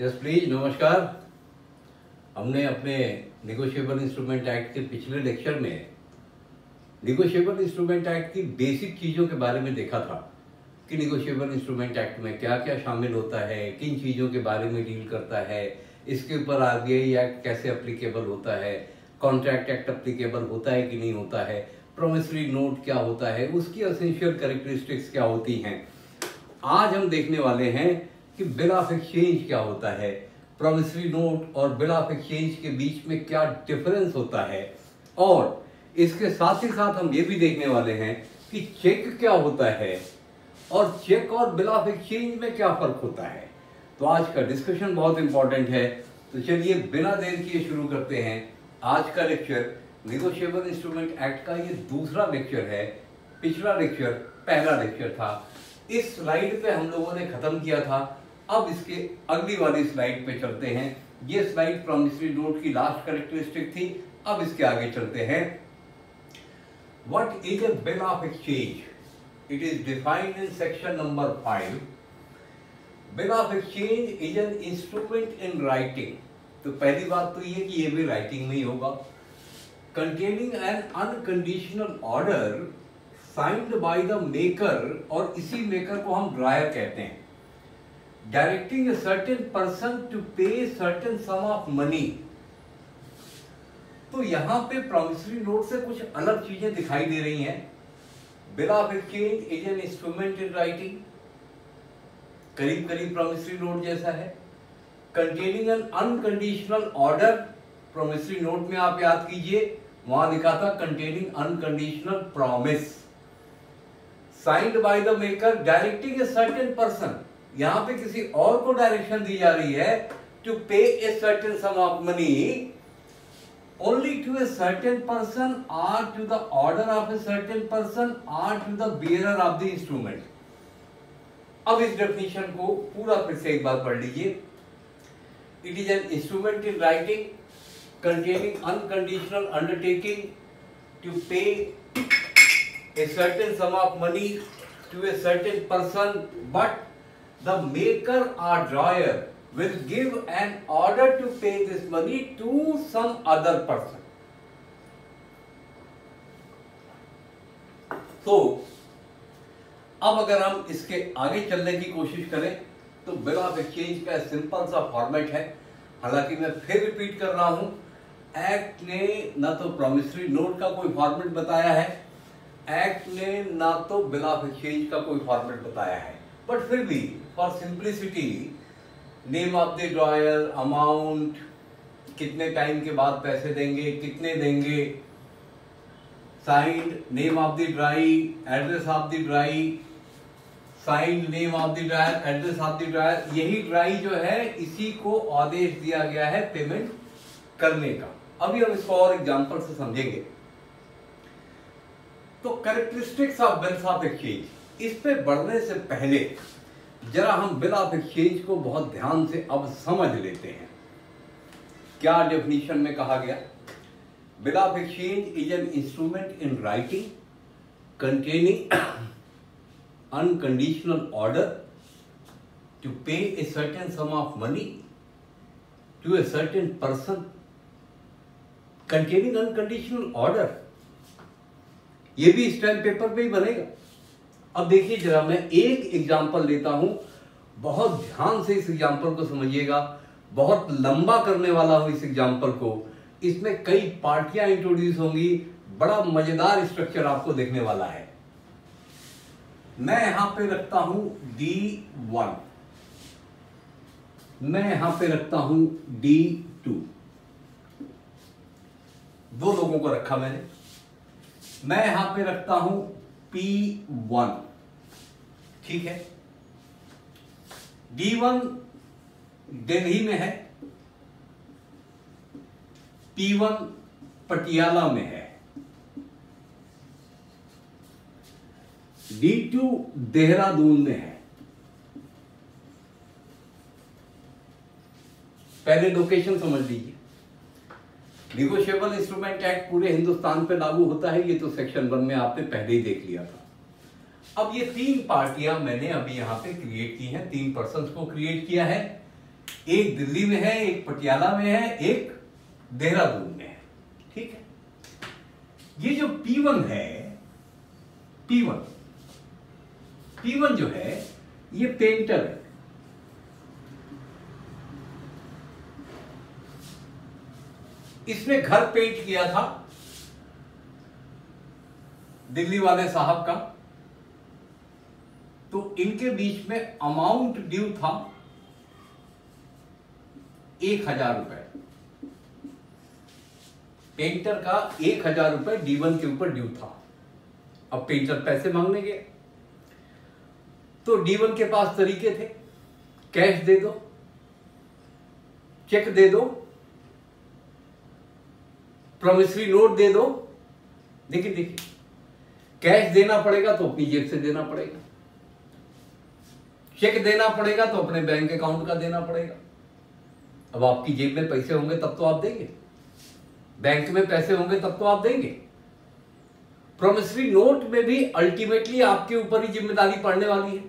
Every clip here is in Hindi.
यस प्लीज नमस्कार। हमने अपने निगोशिएबल इंस्ट्रूमेंट एक्ट के पिछले लेक्चर में निगोशिएबल इंस्ट्रूमेंट एक्ट की बेसिक चीज़ों के बारे में देखा था कि निगोशिएबल इंस्ट्रूमेंट एक्ट में क्या क्या शामिल होता है, किन चीज़ों के बारे में डील करता है, इसके ऊपर आरबीआई एक्ट कैसे अप्लीकेबल होता है, कॉन्ट्रैक्ट एक्ट अप्लीकेबल होता है कि नहीं होता है, प्रोमिसरी नोट क्या होता है, उसकी एसेंशियल कैरेक्टरिस्टिक्स क्या होती हैं। आज हम देखने वाले हैं कि बिल ऑफ एक्सचेंज क्या होता है, प्रोमिसरी नोट और बिल ऑफ एक्सचेंज के बीच में क्या डिफरेंस होता है, और इसके साथ ही साथ हम ये भी देखने वाले हैं कि चेक क्या होता है और चेक और बिल ऑफ एक्सचेंज में क्या फ़र्क होता है। तो आज का डिस्कशन बहुत इंपॉर्टेंट है, तो चलिए बिना देर किए शुरू करते हैं। आज का लेक्चर निगोशिएबल इंस्ट्रूमेंट एक्ट का ये दूसरा लेक्चर है। पिछला लेक्चर पहला लेक्चर था, इस स्लाइड पे हम लोगों ने ख़त्म किया था। अब इसके अगली वाली स्लाइड पे चलते हैं। ये स्लाइड प्रॉमिसरी नोट की लास्ट कैरेक्टरिस्टिक थी। अब इसके आगे चलते हैं। What is a bill of exchange? It is defined in section number 5। Bill of exchange is an instrument in writing. तो पहली बात तो ये कि ये भी राइटिंग में ही होगा। Containing an unconditional order signed by the maker, और इसी मेकर को हम ड्रायर कहते हैं, directing a certain person to pay certain sum of money. तो यहाँ पे प्रॉमिसरी नोट से कुछ अलग चीजें दिखाई दे रही हैं। Bill of exchange is an instrument in writing, करीब करीब प्रॉमिसरी नोट जैसा है। Containing an unconditional order, promissory note में आप याद कीजिए वहां लिखा था containing unconditional promise signed by the maker directing a certain person. यहां पे किसी और को डायरेक्शन दी जा रही है to pay a certain sum of money only to a certain person or to the order of a certain person or to the bearer of the instrument. अब इस डेफिनेशन को पूरा फिर से एक बार पढ़ लीजिए। It is an instrument in writing containing unconditional undertaking to pay a certain sum of money to a certain person, but the maker और drawer will give an order to pay this money to some other person. तो अब अगर हम इसके आगे चलने की कोशिश करें तो बिल ऑफ एक्सचेंज का सिंपल सा फॉर्मेट है। हालांकि मैं फिर रिपीट कर रहा हूँ, एक्ट ने ना तो प्रॉमिसरी नोट का कोई फॉर्मेट बताया है, एक्ट ने ना तो बिल ऑफ एक्सचेंज का कोई फॉर्मेट बताया है, बट फिर भी for simplicity name of the drawer, amount, कितने टाइम के बाद पैसे देंगे, कितने देंगे, signed name of the drawee, address of the drawee, signed name of the drawer, address of the drawer. यही ड्राई जो है इसी को आदेश दिया गया है पेमेंट करने का। अभी हम इसको और एग्जांपल से समझेंगे। तो characteristics of bills of exchange, इस पे बढ़ने से पहले जरा हम बिल ऑफ एक्सचेंज को बहुत ध्यान से अब समझ लेते हैं। क्या डेफिनेशन में कहा गया? Bill of exchange is an instrument in writing containing unconditional order to pay a certain sum of money to a certain person, containing unconditional order। ये भी स्टैम्प पेपर पे ही बनेगा। अब देखिए जरा, मैं एक एग्जाम्पल लेता हूं, बहुत ध्यान से इस एग्जाम्पल को समझिएगा। बहुत लंबा करने वाला हूं इस एग्जाम्पल को, इसमें कई पार्टियां इंट्रोड्यूस होंगी, बड़ा मजेदार स्ट्रक्चर आपको देखने वाला है। मैं यहां पे रखता हूं D1, मैं यहां पे रखता हूं D2, दो लोगों को रखा मैंने। मैं यहां पे रखता हूं P1, ठीक है। D1 दिल्ली में है, P1 पटियाला में है। D2 देहरादून में है। पहले लोकेशन समझ लीजिए। निगोशिएबल इंस्ट्रूमेंट एक्ट पूरे हिंदुस्तान पे लागू होता है, ये तो सेक्शन 1 में आपने पहले ही देख लिया था। अब ये तीन पार्टियां मैंने अभी यहां पे क्रिएट की हैं, तीन पर्संस को क्रिएट किया है। एक दिल्ली में है, एक पटियाला में है, एक देहरादून में है। ठीक है, ये जो P1 है, P1 जो है ये पेंटर है। इसने घर पेंट किया था दिल्ली वाले साहब का, तो इनके बीच में अमाउंट ड्यू था 1000 रुपए। पेंटर का 1000 रुपए D1 के ऊपर ड्यू था। अब पेंटर पैसे मांगने गया तो D1 के पास तरीके थे, कैश दे दो, चेक दे दो, प्रॉमिसरी नोट दे दो। देखिए कैश देना पड़ेगा तो अपनी जेब से देना पड़ेगा, चेक देना पड़ेगा तो अपने बैंक अकाउंट का देना पड़ेगा। अब आपकी जेब में पैसे होंगे तब तो आप देंगे, बैंक में पैसे होंगे तब तो आप देंगे, प्रॉमिसरी नोट में भी अल्टीमेटली आपके ऊपर ही जिम्मेदारी पड़ने वाली है,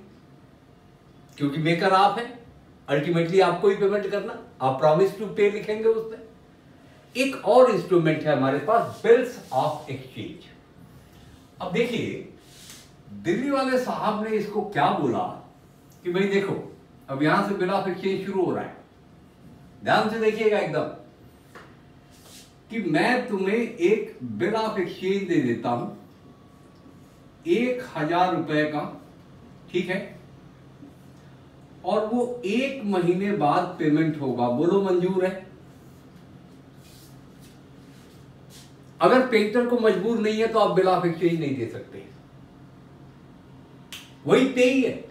क्योंकि मेकर आप हैं, अल्टीमेटली आपको ही पेमेंट करना। आप प्रॉमिस टू पे लिखेंगे उसमें। एक और इंस्ट्रूमेंट है हमारे पास, बिल्स ऑफ एक्सचेंज। अब देखिए दिल्ली वाले साहब ने इसको क्या बोला कि भाई देखो, अब यहां से बिल ऑफ एक्सचेंज शुरू हो रहा है। ध्यान से देखिएगा एकदम, कि मैं तुम्हें एक बिल ऑफ एक्सचेंज दे देता हूं 1000 रुपए का, ठीक है, और वो 1 महीने बाद पेमेंट होगा। बोलो मंजूर है? अगर पेंटर को मजबूर नहीं है तो आप बिल ऑफ एक्सचेंज नहीं दे सकते, वही पे ही है,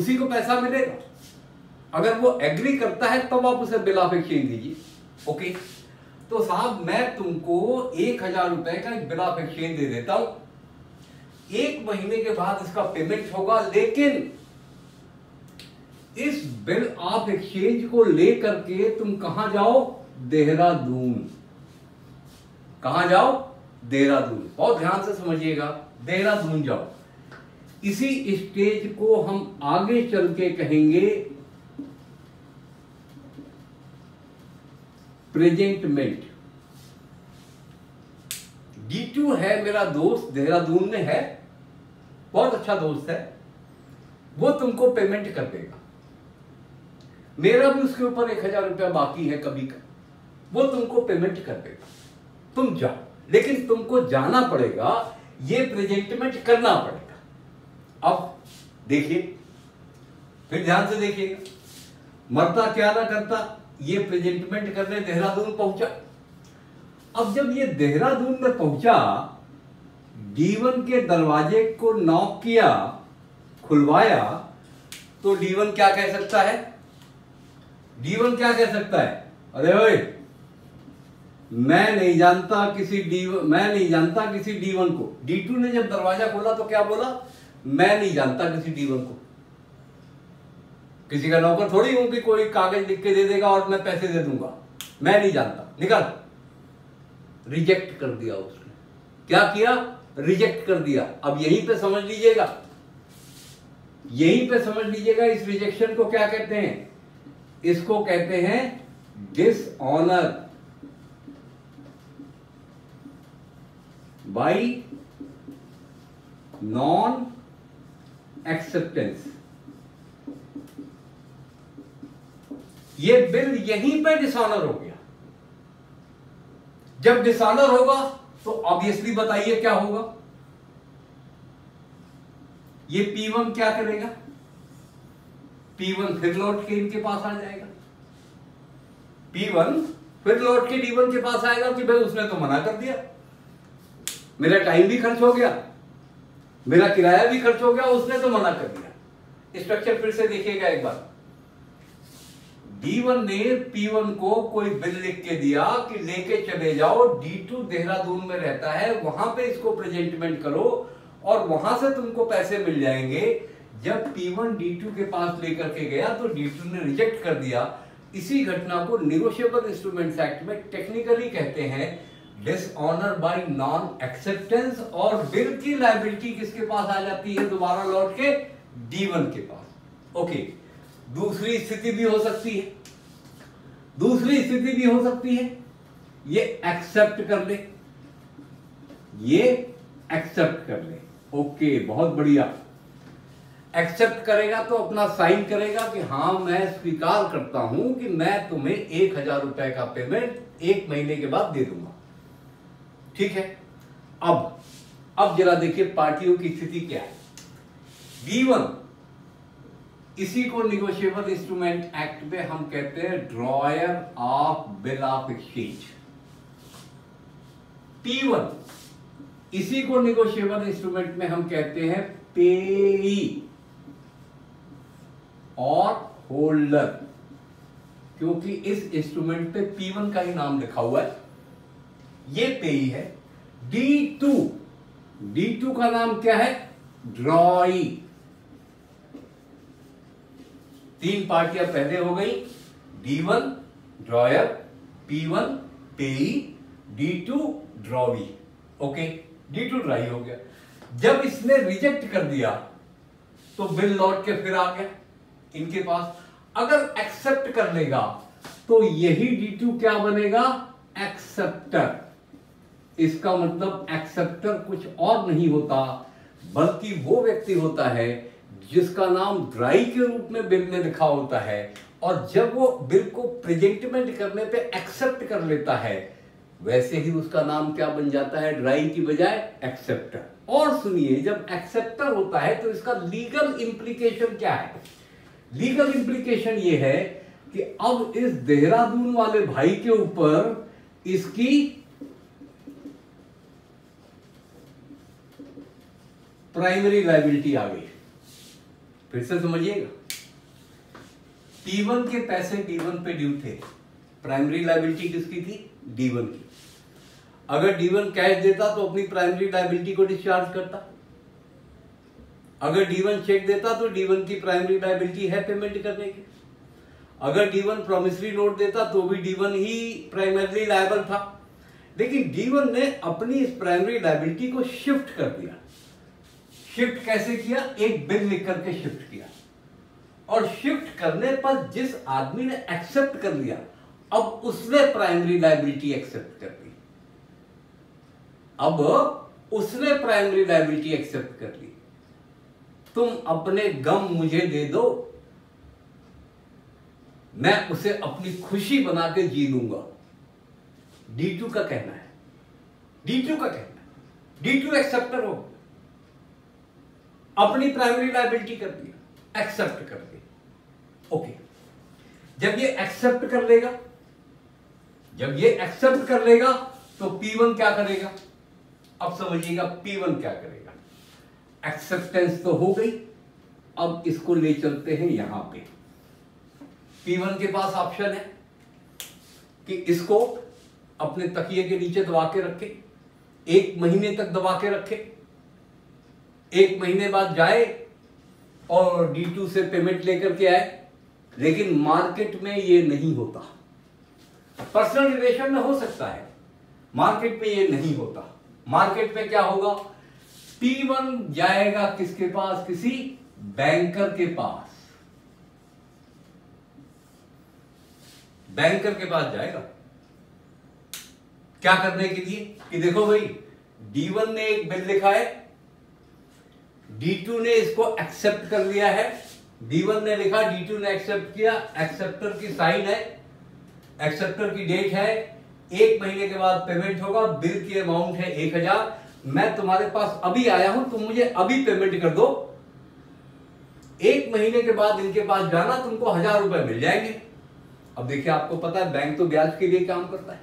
उसी को पैसा मिलेगा। अगर वो एग्री करता है तब आप उसे बिल ऑफ एक्सचेंज दीजिए। ओके, तो साहब मैं तुमको 1000 रुपए का बिल ऑफ एक्सचेंज दे देता हूं, 1 महीने के बाद इसका पेमेंट होगा। लेकिन इस बिल ऑफ एक्सचेंज को लेकर के तुम कहां जाओ? देहरादून। कहां जाओ? देहरादून। बहुत ध्यान से समझिएगा, देहरादून जाओ। इसी स्टेज को हम आगे चल के कहेंगे प्रेजेंटमेंट। D2 है मेरा दोस्त, देहरादून में है, बहुत अच्छा दोस्त है, वो तुमको पेमेंट कर देगा। मेरा भी उसके ऊपर 1000 रुपया बाकी है कभी का, वो तुमको पेमेंट कर देगा। तुम जाओ, लेकिन तुमको जाना पड़ेगा, ये प्रेजेंटमेंट करना पड़ेगा। अब देखिए, फिर ध्यान से देखिएगा, मरता क्या ना करता ये प्रेजेंटमेंट करने देहरादून पहुंचा। अब जब ये देहरादून में पहुंचा, D1 के दरवाजे को नॉक किया, खुलवाया, तो D1 क्या कह सकता है? D1 क्या कह सकता है? अरे ओए, मैं नहीं जानता किसी D1 को। D2 ने जब दरवाजा खोला तो क्या बोला? मैं नहीं जानता किसी D1 को, किसी का नौकर थोड़ी हूं कि कोई कागज लिख के दे देगा और मैं पैसे दे दूंगा। मैं नहीं जानता, निकल। रिजेक्ट कर दिया उसने। क्या किया? रिजेक्ट कर दिया। अब यहीं पे समझ लीजिएगा, यहीं पे समझ लीजिएगा, इस रिजेक्शन को क्या कहते हैं? इसको कहते हैं डिसऑनर बाय नॉन एक्सेप्टेंस। ये बिल यहीं पे डिसऑनर हो गया। जब डिसऑनर होगा तो ऑब्वियसली बताइए क्या होगा? ये P1 क्या करेगा? P1 फिर लौट के इनके पास आ जाएगा। P1 फिर लौट के D1 के पास आएगा कि भाई उसने तो मना कर दिया, मेरा टाइम भी खर्च हो गया, मेरा किराया भी खर्च हो गया, उसने तो मना कर दिया। स्ट्रक्चर फिर से देखिएगा एक बार। D1 ने P1 को कोई बिल लिख के दिया कि लेके चले जाओ, D2 देहरादून में रहता है, वहां पे इसको प्रेजेंटमेंट करो और वहां से तुमको पैसे मिल जाएंगे। जब P1 D2 के पास लेकर के गया तो D2 ने रिजेक्ट कर दिया। इसी घटना को निगोशिएबल इंस्ट्रूमेंट्स एक्ट में टेक्निकली कहते हैं डिसऑनर बाय नॉन एक्सेप्टेंस, और बिल की लायबिलिटी किसके पास आ जाती है? दोबारा लौट के D1 के पास। ओके, दूसरी स्थिति भी हो सकती है, दूसरी स्थिति भी हो सकती है ये एक्सेप्ट कर ले, ये एक्सेप्ट कर ले, ओके बहुत बढ़िया। एक्सेप्ट करेगा तो अपना साइन करेगा कि हाँ मैं स्वीकार करता हूं कि मैं तुम्हें 1000 रुपए का पेमेंट 1 महीने के बाद दे दूंगा, ठीक है। अब जरा देखिए पार्टियों की स्थिति क्या है। B1, इसी को निगोशिएबल इंस्ट्रूमेंट एक्ट में हम कहते हैं drawer of bill of exchange. P1, इसी को निगोशिएबल इंस्ट्रूमेंट में हम कहते हैं पेई और होल्डर, क्योंकि इस इंस्ट्रूमेंट पे P1 का ही नाम लिखा हुआ है, ये पेई है। D2 का नाम क्या है? ड्रॉई। तीन पार्टियां पहले हो गई, D1 ड्रॉयर, P1 पेई, D2 ड्रॉवी, ओके D2 ड्रॉई हो गया। जब इसने रिजेक्ट कर दिया तो बिल लौट के फिर आ गया इनके पास। अगर एक्सेप्ट कर लेगा तो यही D2 क्या बनेगा? एक्सेप्टर। इसका मतलब एक्सेप्टर कुछ और नहीं होता बल्कि वो व्यक्ति होता है जिसका नाम ड्राई के रूप में बिल में लिखा होता है, और जब वो बिल को प्रेजेंटमेंट करने पे एक्सेप्ट कर लेता है वैसे ही उसका नाम क्या बन जाता है? ड्राई की बजाय एक्सेप्टर। और सुनिए, जब एक्सेप्टर होता है तो इसका लीगल इंप्लीकेशन क्या है? लीगल इंप्लीकेशन ये है कि अब इस देहरादून वाले भाई के ऊपर इसकी प्राइमरी लायबिलिटी आ गई। फिर से समझिएगा, P1 के पैसे D1 पे ड्यू थे, प्राइमरी लायबिलिटी किसकी थी? D1 की। अगर D1 कैश देता तो अपनी प्राइमरी लायबिलिटी को डिस्चार्ज करता, अगर D1 चेक देता तो D1 की प्राइमरी लायबिलिटी है पेमेंट करने की, अगर D1 प्रोमिसरी नोट देता तो भी D1 ही प्राइमरी लायबल था। लेकिन D1 ने अपनी इस प्राइमरी लायबिलिटी को शिफ्ट कर दिया। शिफ्ट कैसे किया? एक बिल लिख करके शिफ्ट किया, और शिफ्ट करने पर जिस आदमी ने एक्सेप्ट कर लिया अब उसने प्राइमरी लायबिलिटी एक्सेप्ट कर ली, अब उसने प्राइमरी लायबिलिटी एक्सेप्ट कर ली। तुम अपने गम मुझे दे दो, मैं उसे अपनी खुशी बना के जी लूंगा, D2 का कहना है। D2 एक्सेप्टर हो, अपनी प्राइमरी लायबिलिटी कर दिया, एक्सेप्ट कर दिया, ओके। जब ये एक्सेप्ट कर लेगा तो P1 क्या करेगा? अब समझिएगा P1 क्या करेगा। एक्सेप्टेंस तो हो गई, अब इसको ले चलते हैं यहां पे। P1 के पास ऑप्शन है कि इसको अपने तकिए के नीचे दबा के रखे, 1 महीने तक दबा के रखे, 1 महीने बाद जाए और D2 से पेमेंट लेकर के आए। लेकिन मार्केट में ये नहीं होता, पर्सनल रिलेशन में हो सकता है, मार्केट में ये नहीं होता। मार्केट में क्या होगा? P1 जाएगा किसके पास? किसी बैंकर के पास, जाएगा क्या करने के लिए कि देखो भाई D1 ने एक बिल लिखा है, D2 ने इसको एक्सेप्ट कर लिया है, D1 ने लिखा, D2 ने एक्सेप्ट किया, एक्सेप्टर की साइन है, एक्सेप्टर की डेट है, 1 महीने के बाद पेमेंट होगा, बिल की अमाउंट है 1000, मैं तुम्हारे पास अभी आया हूं, तुम मुझे अभी पेमेंट कर दो, 1 महीने के बाद इनके पास जाना, तुमको 1000 रुपए मिल जाएंगे। अब देखिए, आपको पता है बैंक तो ब्याज के लिए काम करता है,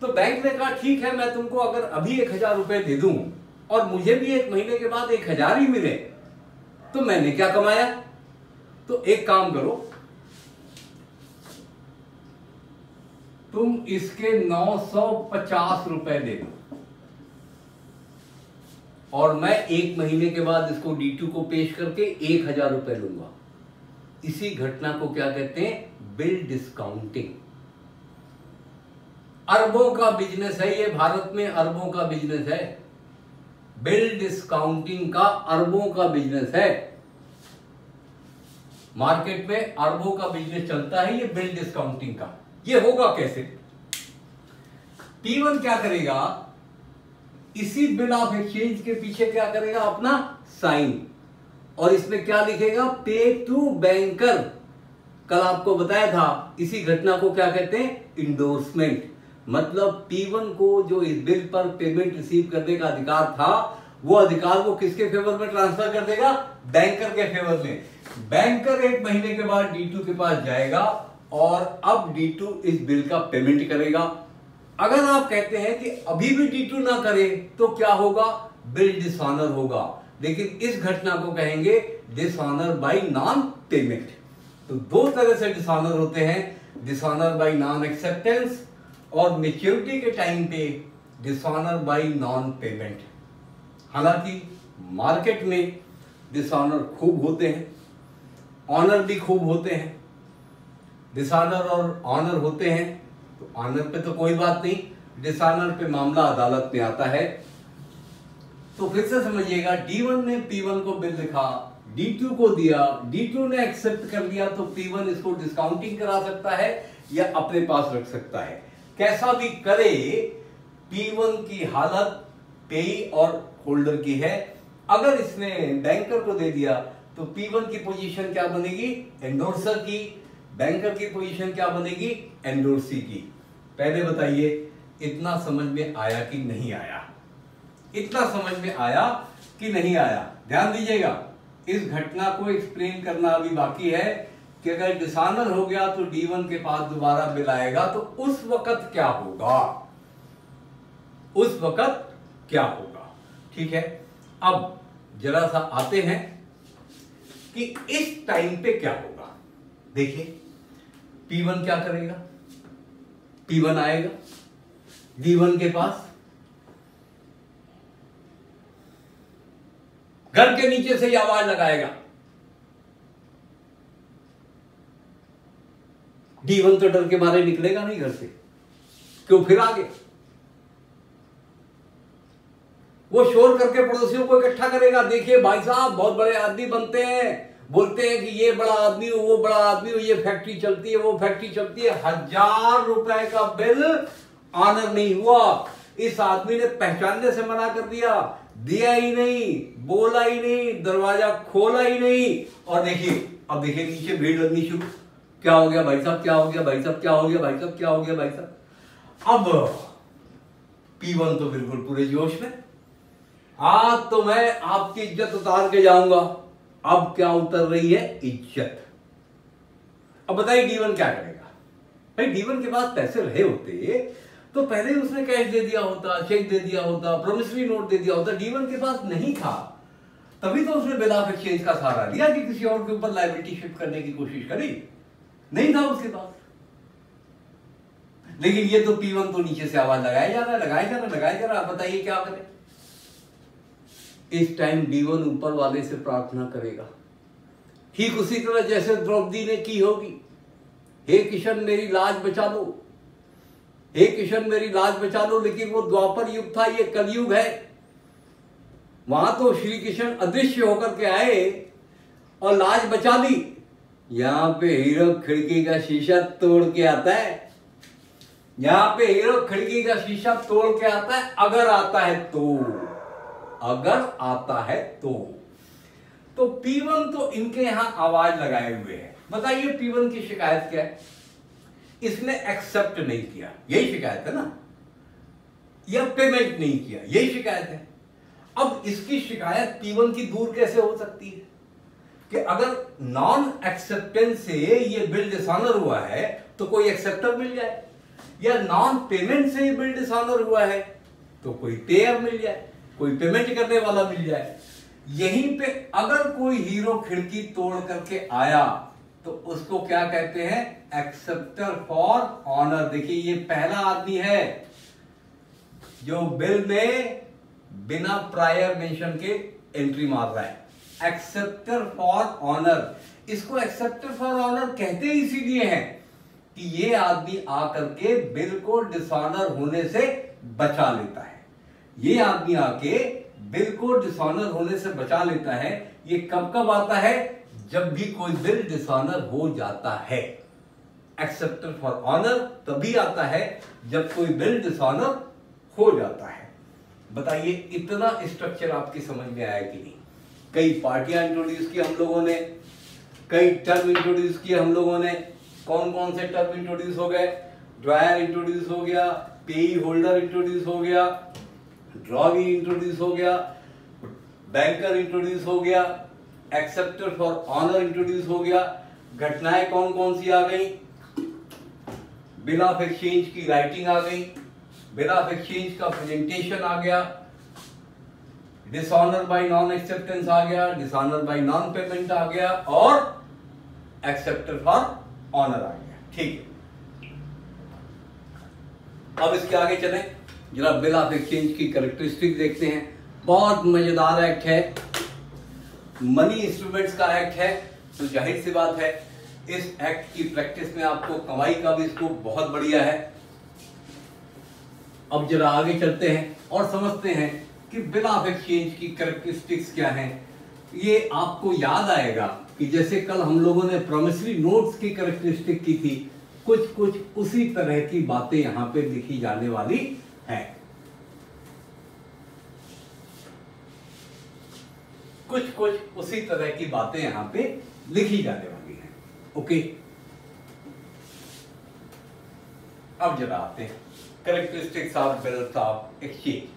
तो बैंक ने कहा ठीक है, मैं तुमको अगर अभी 1000 रुपए दे दूं और मुझे भी 1 महीने के बाद 1000 ही मिले तो मैंने क्या कमाया? तो एक काम करो, तुम इसके 950 रुपए दे दो और मैं 1 महीने के बाद इसको D2 को पेश करके 1000 रुपए लूंगा। इसी घटना को क्या कहते हैं? Bill discounting. अरबों का बिजनेस है ये, भारत में अरबों का बिजनेस है, बिल डिस्काउंटिंग का अरबों का बिजनेस है। मार्केट में अरबों का बिजनेस चलता है ये बिल डिस्काउंटिंग का। ये होगा कैसे? T1 क्या करेगा, इसी बिल ऑफ एक्सचेंज के पीछे क्या करेगा, अपना साइन, और इसमें क्या लिखेगा, पे टू बैंकर। कल आपको बताया था इसी घटना को क्या कहते हैं, इंडोर्समेंट। मतलब T1 को जो इस बिल पर पेमेंट रिसीव करने का अधिकार था, वो अधिकार वो किसके फेवर में ट्रांसफर कर देगा, बैंकर के फेवर में। बैंकर एक महीने के बाद D2 के पास जाएगा और अब D2 इस बिल का पेमेंट करेगा। अगर आप कहते हैं कि अभी भी D2 ना करे तो क्या होगा, बिल डिसऑनर होगा। लेकिन इस घटना को कहेंगे डिसऑनर बाय नॉन पेमेंट। तो दो तरह से डिसऑनर होते हैं, डिसऑनर बाय नॉन एक्सेप्टेंस और मैच्योरिटी के टाइम पे डिसऑनर बाय नॉन पेमेंट। हालांकि मार्केट में डिसऑनर खूब होते हैं, ऑनर भी खूब होते हैं। डिसऑनर और ऑनर होते हैं तो ऑनर पे तो कोई बात नहीं, डिसऑनर पे मामला अदालत में आता है। तो फिर से समझिएगा, D1 ने P1 को बिल लिखा, D2 को दिया, D2 ने एक्सेप्ट कर लिया तो P1 इसको डिस्काउंटिंग करा सकता है या अपने पास रख सकता है। कैसा भी करे, P1 की हालत पेई और होल्डर की है। अगर इसने बैंकर को दे दिया तो P1 की पोजीशन क्या बनेगी, एंडोर्सर की। बैंकर की पोजीशन क्या बनेगी, एंडोर्सी की। पहले बताइए इतना समझ में आया कि नहीं आया? इतना समझ में आया कि नहीं आया? ध्यान दीजिएगा, इस घटना को एक्सप्लेन करना अभी बाकी है कि अगर डिसऑनर हो गया तो D1 के पास दोबारा बिल आएगा तो उस वक्त क्या होगा, उस वक्त क्या होगा। ठीक है, अब जरा सा आते हैं कि इस टाइम पे क्या होगा। देखिए P1 क्या करेगा, P1 आएगा D1 के पास, घर के नीचे से ही आवाज लगाएगा। D1 तो डर के मारे निकलेगा नहीं घर से, क्यों फिर आगे वो शोर करके पड़ोसियों को इकट्ठा करेगा। देखिए भाई साहब बहुत बड़े आदमी बनते हैं, बोलते हैं कि ये बड़ा आदमी हो, वो बड़ा आदमी हो, ये फैक्ट्री चलती है, वो फैक्ट्री चलती है। 1000 रुपए का बिल ऑनर नहीं हुआ, इस आदमी ने पहचानने से मना कर दिया, दिया ही नहीं, बोला ही नहीं, दरवाजा खोला ही नहीं। और देखिए अब देखिए नीचे भीड़ लगनी शुरू, क्या हो गया भाई साहब, क्या हो गया भाई साहब, क्या हो गया भाई साहब, क्या हो गया भाई साहब। अब P1 तो बिल्कुल पूरे जोश में, आज तो मैं आपकी इज्जत उतार के जाऊंगा। अब क्या उतर रही है, इज्जत। अब बताइए D1 क्या करेगा। भाई D1 के पास पैसे रहे होते तो पहले उसने कैश दे दिया होता, चेक दे दिया होता, प्रोमिसरी नोट दे दिया होता। D1 के पास नहीं था, तभी तो उसने बिल ऑफ एक्सचेंज का सहारा लिया कि किसी और के ऊपर लायबिलिटी शिफ्ट करने की कोशिश करी, नहीं था उसके पास। लेकिन ये तो P1 तो नीचे से आवाज लगाया जा रहा है, लगाया जा रहा है, लगाया जा रहा है। आप बताइए क्या करें। इस टाइम D1 ऊपर वाले से प्रार्थना करेगा, ठीक उसी तरह जैसे द्रौपदी ने की होगी, हे किशन मेरी लाज बचा लो, हे किशन मेरी लाज बचा लो। लेकिन वो द्वापर युग था, ये कलयुग है। वहां तो श्री कृष्ण अदृश्य होकर के आए और लाज बचा ली, यहां पे हीरो खिड़की का शीशा तोड़ के आता है, यहां पे हीरो खिड़की का शीशा तोड़ के आता है, अगर आता है तो, अगर आता है तो P1 तो इनके यहां आवाज लगाए हुए है। बताइए P1 की शिकायत क्या है, इसने एक्सेप्ट नहीं किया, यही शिकायत है ना, या पेमेंट नहीं किया, यही शिकायत है। अब इसकी शिकायत P1 की दूर कैसे हो सकती है कि अगर नॉन एक्सेप्टेंस से ये बिल डिसऑनर हुआ है तो कोई एक्सेप्टर मिल जाए, या नॉन पेमेंट से ये बिल डिसऑनर हुआ है तो कोई पेयर मिल जाए, कोई पेमेंट करने वाला मिल जाए। यहीं पे अगर कोई हीरो खिड़की तोड़ करके आया तो उसको क्या कहते हैं, एक्सेप्टर फॉर ऑनर। देखिए ये पहला आदमी है जो बिल में बिना प्रायर मेंशन के एंट्री मार रहा है, एक्सेप्टर फॉर ऑनर। इसको एक्सेप्टर फॉर ऑनर कहते इसीलिए हैं कि ये आदमी आकर के बिल को डिसऑनर होने से बचा लेता है, ये आदमी आके बिल को डिसऑनर होने से बचा लेता है। ये कब कब आता है, जब भी कोई बिल डिसऑनर हो जाता है, एक्सेप्टेड फॉर ऑनर तभी आता है जब कोई बिल डिसऑनर हो जाता है। बताइए इतना स्ट्रक्चर आपकी समझ में आया कि नहीं? कई पार्टियां इंट्रोड्यूस की हम लोगों ने, कई टर्म इंट्रोड्यूस किए हम लोगों ने। कौन कौन से टर्म इंट्रोड्यूस हो गए? ड्रायर इंट्रोड्यूस हो गया, पेई होल्डर इंट्रोड्यूस हो गया, ड्रॉवी इंट्रोड्यूस हो गया, बैंकर इंट्रोड्यूस हो गया, एक्सेप्टर फॉर ऑनर इंट्रोड्यूस हो गया। घटनाएं कौन कौन सी आ गई? बिल ऑफ एक्सचेंज की राइटिंग आ गई, बिल ऑफ एक्सचेंज का प्रेजेंटेशन आ गया, डिसऑनर बाय नॉन एक्सेप्टेंस आ गया, डिसऑनर बाय नॉन पेमेंट आ गया और एक्सेप्टर फॉर ऑनर आ गया। ठीक है, अब इसके आगे चलें, जरा बिल ऑफ एक्सचेंज की कैरेक्टरिस्टिक देखते हैं। बहुत मजेदार एक्ट है, मनी इंस्ट्रूमेंट्स का एक्ट है, तो जाहिर सी बात है इस एक्ट की प्रैक्टिस में आपको कमाई का भी स्कोप बहुत बढ़िया है। अब जरा आगे चलते हैं और समझते हैं कि बिल ऑफ एक्सचेंज की कैरेक्टरिस्टिक्स क्या हैं। ये आपको याद आएगा कि जैसे कल हम लोगों ने प्रोमिसरी नोट्स की कैरेक्टरिस्टिक की थी, कुछ कुछ उसी तरह की बातें यहां पे लिखी जाने वाली हैं। कुछ कुछ उसी तरह की बातें यहां पे लिखी जाने वाली हैं। ओके, अब जरा आते हैं characteristics of bills of exchange.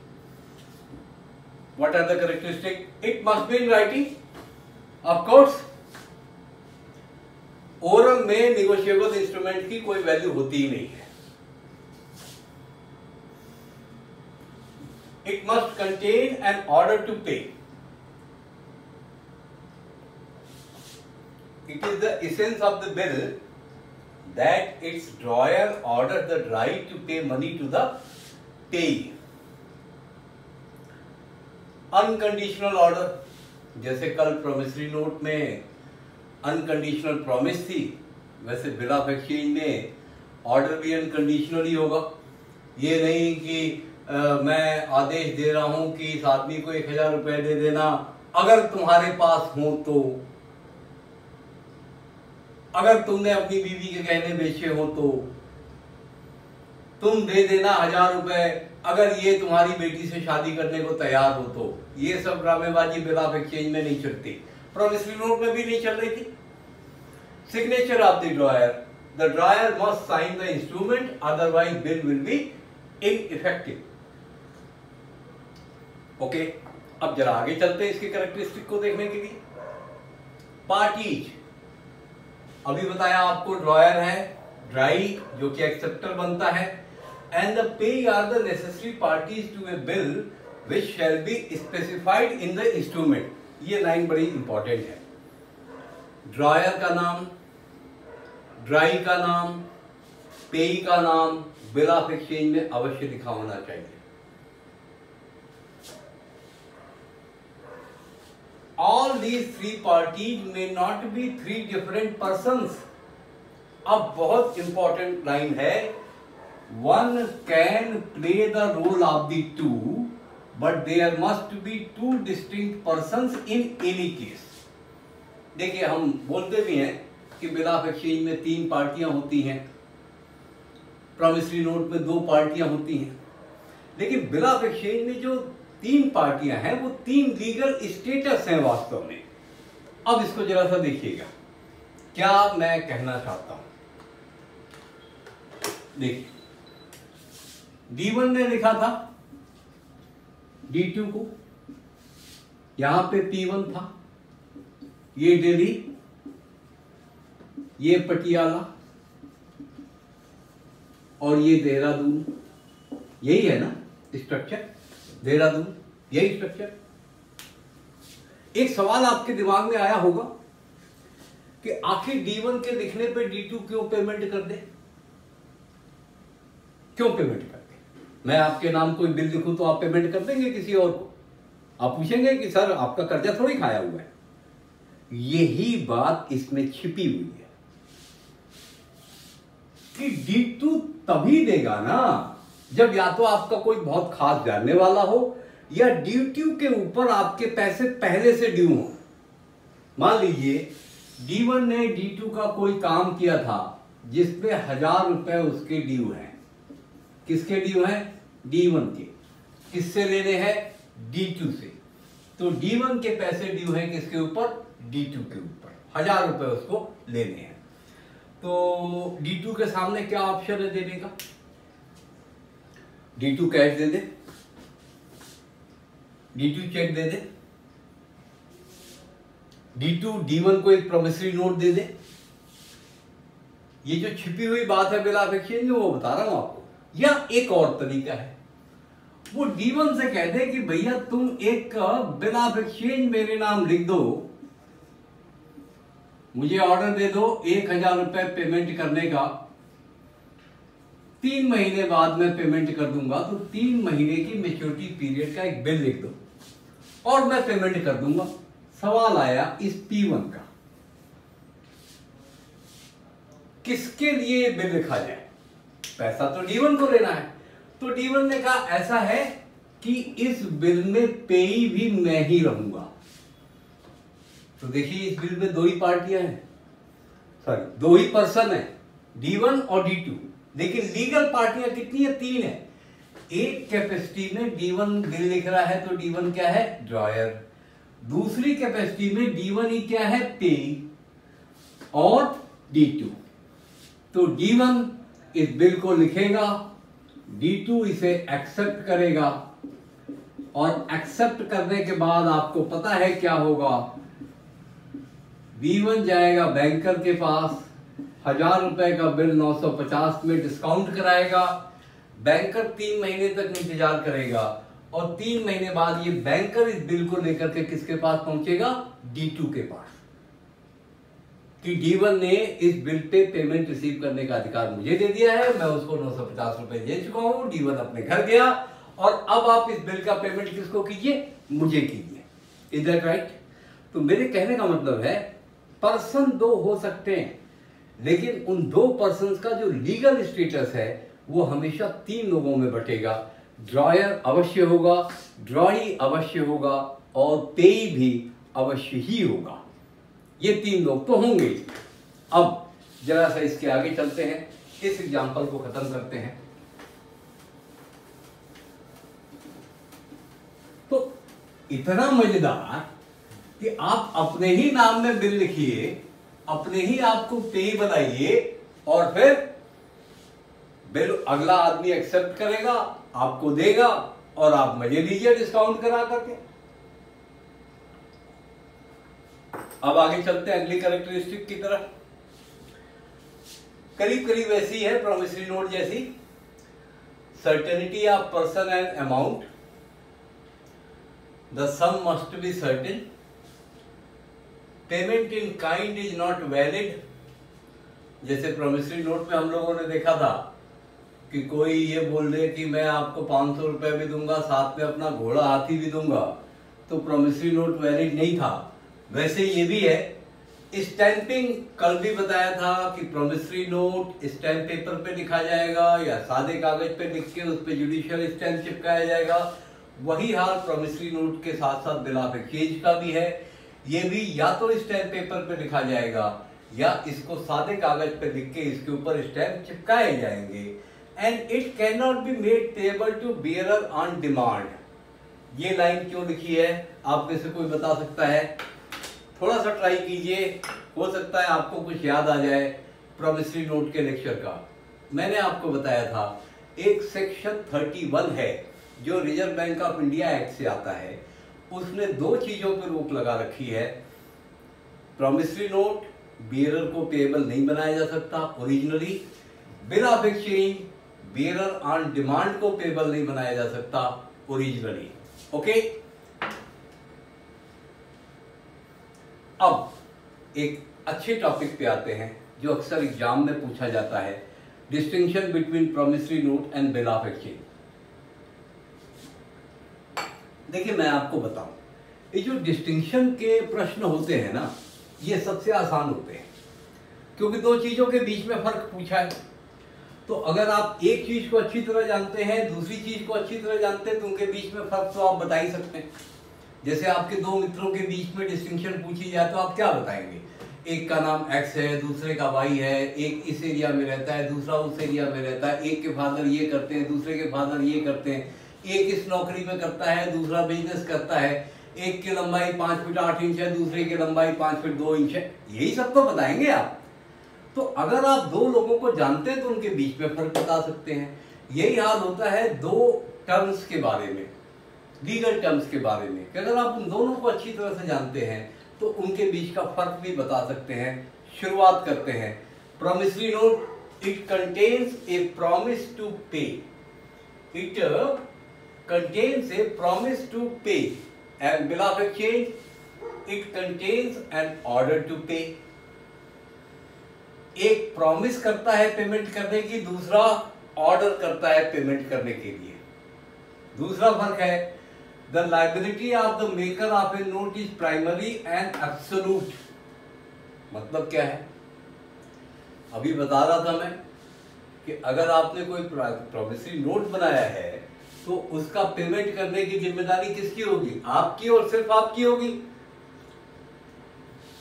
What are the characteristics? It must be in writing, of course. Oral में negotiable instrument की कोई value होती ही नहीं है। It must contain an order to pay. It is the essence of the bill that its drawer ordered the right to pay money to the payee. Unconditional order, जैसे कल प्रोमिसरी नोट में अनकंडीशनल प्रॉमिस थी, वैसे बिल ऑफ एक्सचेंज में ऑर्डर भी अनकंडीशनल ही होगा। ये नहीं कि मैं आदेश दे रहा हूं कि इस आदमी को 1000 रुपये दे देना अगर तुम्हारे पास हो तो, अगर तुमने अपनी बीवी के गहने बेचे हो तो तुम दे देना 1000 रुपए अगर ये तुम्हारी बेटी से शादी करने को तैयार हो तो। ये सब ड्रामेबाजी बिल ऑफ एक्सचेंज में नहीं चलती, प्रोमिसरी नोट में भी नहीं चल रही थी। Signature of the drawer, the drawer must sign the instrument otherwise bill will be ineffective. Okay, अब जरा आगे चलते हैं इसकी कैरेक्टरिस्टिक को देखने के लिए। पार्टीज, अभी बताया आपको ड्रॉयर है, ड्राई जो कि एक्सेप्टर बनता है, and the payee are the necessary parties to a bill which shall be specified in the instrument. ये लाइन बड़ी इंपॉर्टेंट है। ड्रॉयर का नाम, ड्राई का नाम, पेई का नाम बिल ऑफ एक्सचेंज में अवश्य लिखा होना चाहिए। All these three parties may not be three different persons. अब बहुत important line है, one can play the role of the two, but there must be two distinct persons in any case. देखिए हम बोलते भी हैं कि बिल ऑफ एक्सचेंज में 3 पार्टियां होती हैं, प्रोमिसरी नोट में 2 पार्टियां होती हैं, लेकिन बिल ऑफ एक्सचेंज में जो 3 पार्टियां हैं वो 3 लीगल स्टेटस हैं वास्तव में। अब इसको जरा सा देखिएगा, क्या मैं कहना चाहता हूं। देखिए, D1 ने लिखा था D2 को, यहां पे P1 था, ये दिल्ली, ये पटियाला और ये देहरादून। यही है ना स्ट्रक्चर, देहरादून, यही स्ट्रक्चर। एक सवाल आपके दिमाग में आया होगा कि आखिर D1 के लिखने पे D2 क्यों पेमेंट कर दे, क्यों पेमेंट कर दे? मैं आपके नाम कोई बिल लिखूं तो आप पेमेंट कर देंगे किसी और को? आप पूछेंगे कि सर आपका कर्जा थोड़ी खाया हुआ है। यही बात इसमें छिपी हुई है कि D2 तभी देगा ना जब या तो आपका कोई बहुत खास जानने वाला हो या ड्यू के ऊपर आपके पैसे पहले से ड्यू हो। मान लीजिए D1 ने D2 का कोई काम किया था जिसपे 1000 रुपए उसके ड्यू हैं। किसके ड्यू हैं? D1 के। किससे लेने हैं? D2 से। तो D1 के पैसे ड्यू हैं किसके ऊपर? D2 के ऊपर। 1000 रुपए उसको लेने हैं। तो D2 के सामने क्या ऑप्शन है देने का? D2 कैश दे दे, D2 चेक दे दे, D2 D1 को एक प्रोमिसरी नोट दे दे। ये जो छिपी हुई बात है बिल ऑफ एक्सचेंज वो बता रहा हूं आपको। या एक और तरीका है, वो D1 से कह दे कि भैया तुम एक बिल ऑफ एक्सचेंज मेरे नाम लिख दो, मुझे ऑर्डर दे दो 1000 रुपए पेमेंट करने का, 3 महीने बाद मैं पेमेंट कर दूंगा। तो 3 महीने की मैच्योरिटी पीरियड का एक बिल लिख दो और मैं पेमेंट कर दूंगा। सवाल आया इस P1 का, किसके लिए बिल लिखा जाए? पैसा तो D1 को लेना है। तो D1 ने कहा ऐसा है कि इस बिल में पेई भी मैं ही रहूंगा। तो देखिए इस बिल में दो ही पार्टियां हैं, सॉरी दो ही पर्सन है, D1 और D2। लेकिन लीगल पार्टियां कितनी है? 3 है। एक कैपेसिटी में D1 बिल लिख रहा है तो D1 क्या है? ड्रॉयर। दूसरी कैपेसिटी में D1 ही क्या है? पे और D2। तो D1 इस बिल को लिखेगा, D2 इसे एक्सेप्ट करेगा और एक्सेप्ट करने के बाद आपको पता है क्या होगा। D1 जाएगा बैंकर के पास, 1000 रुपए का बिल 950 में डिस्काउंट कराएगा। बैंकर 3 महीने तक इंतजार करेगा और 3 महीने बाद ये बैंकर इस बिल को लेकर के किसके पास पहुंचेगा? D2 के पास, कि D1 ने इस बिल पे पेमेंट रिसीव करने का अधिकार मुझे दे दिया है, मैं उसको 950 रुपए दे चुका हूं, D1 अपने घर गया और अब आप इस बिल का पेमेंट किसको कीजिए? मुझे कीजिए। Is that right? तो मेरे कहने का मतलब है पर्सन 2 हो सकते हैं, लेकिन उन 2 पर्सन का जो लीगल स्टेटस है वो हमेशा 3 लोगों में बटेगा। ड्रॉयर अवश्य होगा, ड्रॉई अवश्य होगा और पेई भी अवश्य ही होगा। ये 3 लोग तो होंगे। अब जरा सा इसके आगे चलते हैं, इस एग्जाम्पल को खत्म करते हैं। तो इतना मजेदार कि आप अपने ही नाम में बिल लिखिए, अपने ही आपको पेई बनाइए और फिर बिल अगला आदमी एक्सेप्ट करेगा, आपको देगा और आप मजे लीजिए डिस्काउंट करा करके। अब आगे चलते हैं अगली कैरेक्टरिस्टिक की तरफ। करीब करीब ऐसी है प्रोमिसरी नोट जैसी। Certainty of person and amount, the sum must be certain, payment in kind is not valid. जैसे प्रोमिसरी नोट में हम लोगों ने देखा था कि कोई ये बोल दे कि मैं आपको 500 रुपए भी दूंगा, साथ में अपना घोड़ा हाथी भी दूंगा, तो प्रोमिसरी नोट वैलिड नहीं था। वैसे ये भी है। स्टैंपिंग कल भी बताया था कि प्रोमिसरी नोट स्टैम्प पेपर पे लिखा जाएगा या सादे कागज पे लिख के उस पर जुडिशियल स्टैम्प चिपकाया जाएगा। वही हाल प्रोमिसरी नोट के साथ साथ बिल ऑफ एक्सचेंज का भी है। ये भी या तो स्टैम्प पेपर पे लिखा जाएगा या इसको सादे कागज पे लिख के इसके ऊपर स्टैम्प चिपकाए जाएंगे। And it cannot be made payable to bearer on demand. ये लाइन क्यों लिखी है आप में से कोई बता सकता है? थोड़ा सा ट्राई कीजिए, हो सकता है आपको कुछ याद आ जाए। प्रोमिसरी नोट के लेक्चर का मैंने आपको बताया था एक सेक्शन 31 है जो reserve bank of India act से आता है। उसने 2 चीजों पर रोक लगा रखी है। प्रोमिसरी नोट बियरर को पेएबल नहीं बनाया जा सकता originally. Bill of exchange bearer on demand को पेबल नहीं बनाया जा सकता ओरिजिनली। ओके, अब एक अच्छे टॉपिक पे आते हैं जो अक्सर एग्जाम में पूछा जाता है, distinction between promissory note and bill of exchange. देखिए मैं आपको बताऊं, ये जो डिस्टिंक्शन के प्रश्न होते हैं ना, ये सबसे आसान होते हैं क्योंकि 2 चीजों के बीच में फर्क पूछा है। तो अगर आप एक चीज को अच्छी तरह जानते हैं, दूसरी चीज को अच्छी तरह जानते हैं, तो उनके बीच में फर्क तो आप बता ही सकते हैं। जैसे आपके 2 मित्रों के बीच में डिस्टिंक्शन पूछी जाए तो आप क्या बताएंगे? एक का नाम एक्स है, दूसरे का वाई है, एक इस एरिया में रहता है, दूसरा उस एरिया में रहता है, एक के फादर ये करते हैं, दूसरे के फादर ये करते हैं, एक इस नौकरी में करता है, दूसरा बिजनेस करता है, एक की लंबाई 5 फीट 8 इंच है, दूसरे की लंबाई 5 फीट 2 इंच है। यही सब तो बताएंगे आप। तो अगर आप दो लोगों को जानते हैं तो उनके बीच में फर्क बता सकते हैं। यही हाल होता है दो टर्म्स के बारे में, लीगल टर्म्स के बारे में, कि अगर आप उन दोनों को अच्छी तरह से जानते हैं तो उनके बीच का फर्क भी बता सकते हैं। शुरुआत करते हैं। Promissory note, it contains a promise to pay, it contains a promise to pay, and bill of exchange, it contains an order to pay. एक प्रॉमिस करता है पेमेंट करने की, दूसरा ऑर्डर करता है पेमेंट करने के लिए। दूसरा फर्क है, The liability of the maker of a note is primary and absolute। मतलब क्या है, अभी बता रहा था मैं कि अगर आपने कोई प्रॉमिसरी नोट बनाया है तो उसका पेमेंट करने की जिम्मेदारी किसकी होगी? आपकी और सिर्फ आपकी होगी।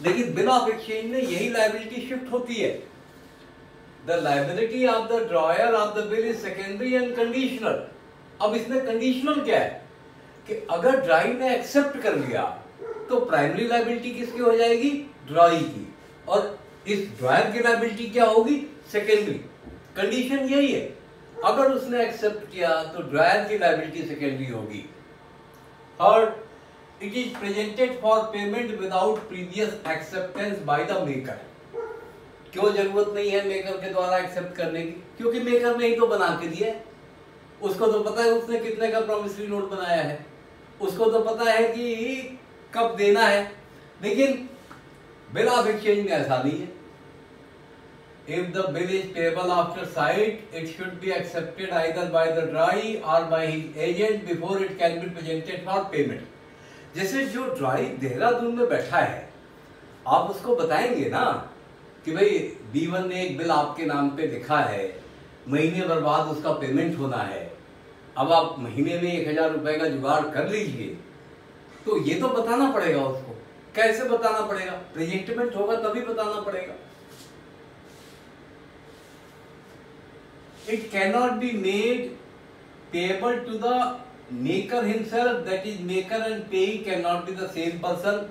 लेकिन बिल ऑफ एक्सचेंज में यही लाइबिलिटी शिफ्ट होती है। The liability of the drawer of the bill is secondary and conditional. अब इसमें कंडीशनल क्या है कि अगर ड्राई ने एक्सेप्ट कर लिया तो प्राइमरी लाइबिलिटी किसकी हो जाएगी? ड्राई की। और इस ड्रायर की लाइबिलिटी क्या होगी? सेकेंडरी। कंडीशन यही है, अगर उसने एक्सेप्ट किया तो ड्रायर की लाइबिलिटी सेकेंडरी होगी। Third, it is presented for payment without previous acceptance by the maker. क्यों जरूरत नहीं है मेकर के द्वारा एक्सेप्ट करने की? क्योंकि मेकर ने ही तो बना के दिया, उसको तो पता है उसने कितने का प्रॉमिसरी नोट बनाया है, उसको तो पता है कि कब देना है। लेकिन बिल ऑफ एक्सचेंज में ऐसा नहीं है। If the bill is payable after sight, it should be accepted either by the drawee or by his agent before it can be presented for payment. जैसे जो ड्राई देहरादून में बैठा है, आप उसको बताएंगे ना कि भाई B1 ने एक बिल आपके नाम पे लिखा है, महीने भर बाद उसका पेमेंट होना है, अब आप महीने में 1000 रुपए का जुगाड़ कर लीजिए। तो ये तो बताना पड़ेगा उसको। कैसे बताना पड़ेगा? प्रेजेंटमेंट होगा तभी बताना पड़ेगा। It cannot be made payable to the maker himself, that is maker and payee can not be the same person.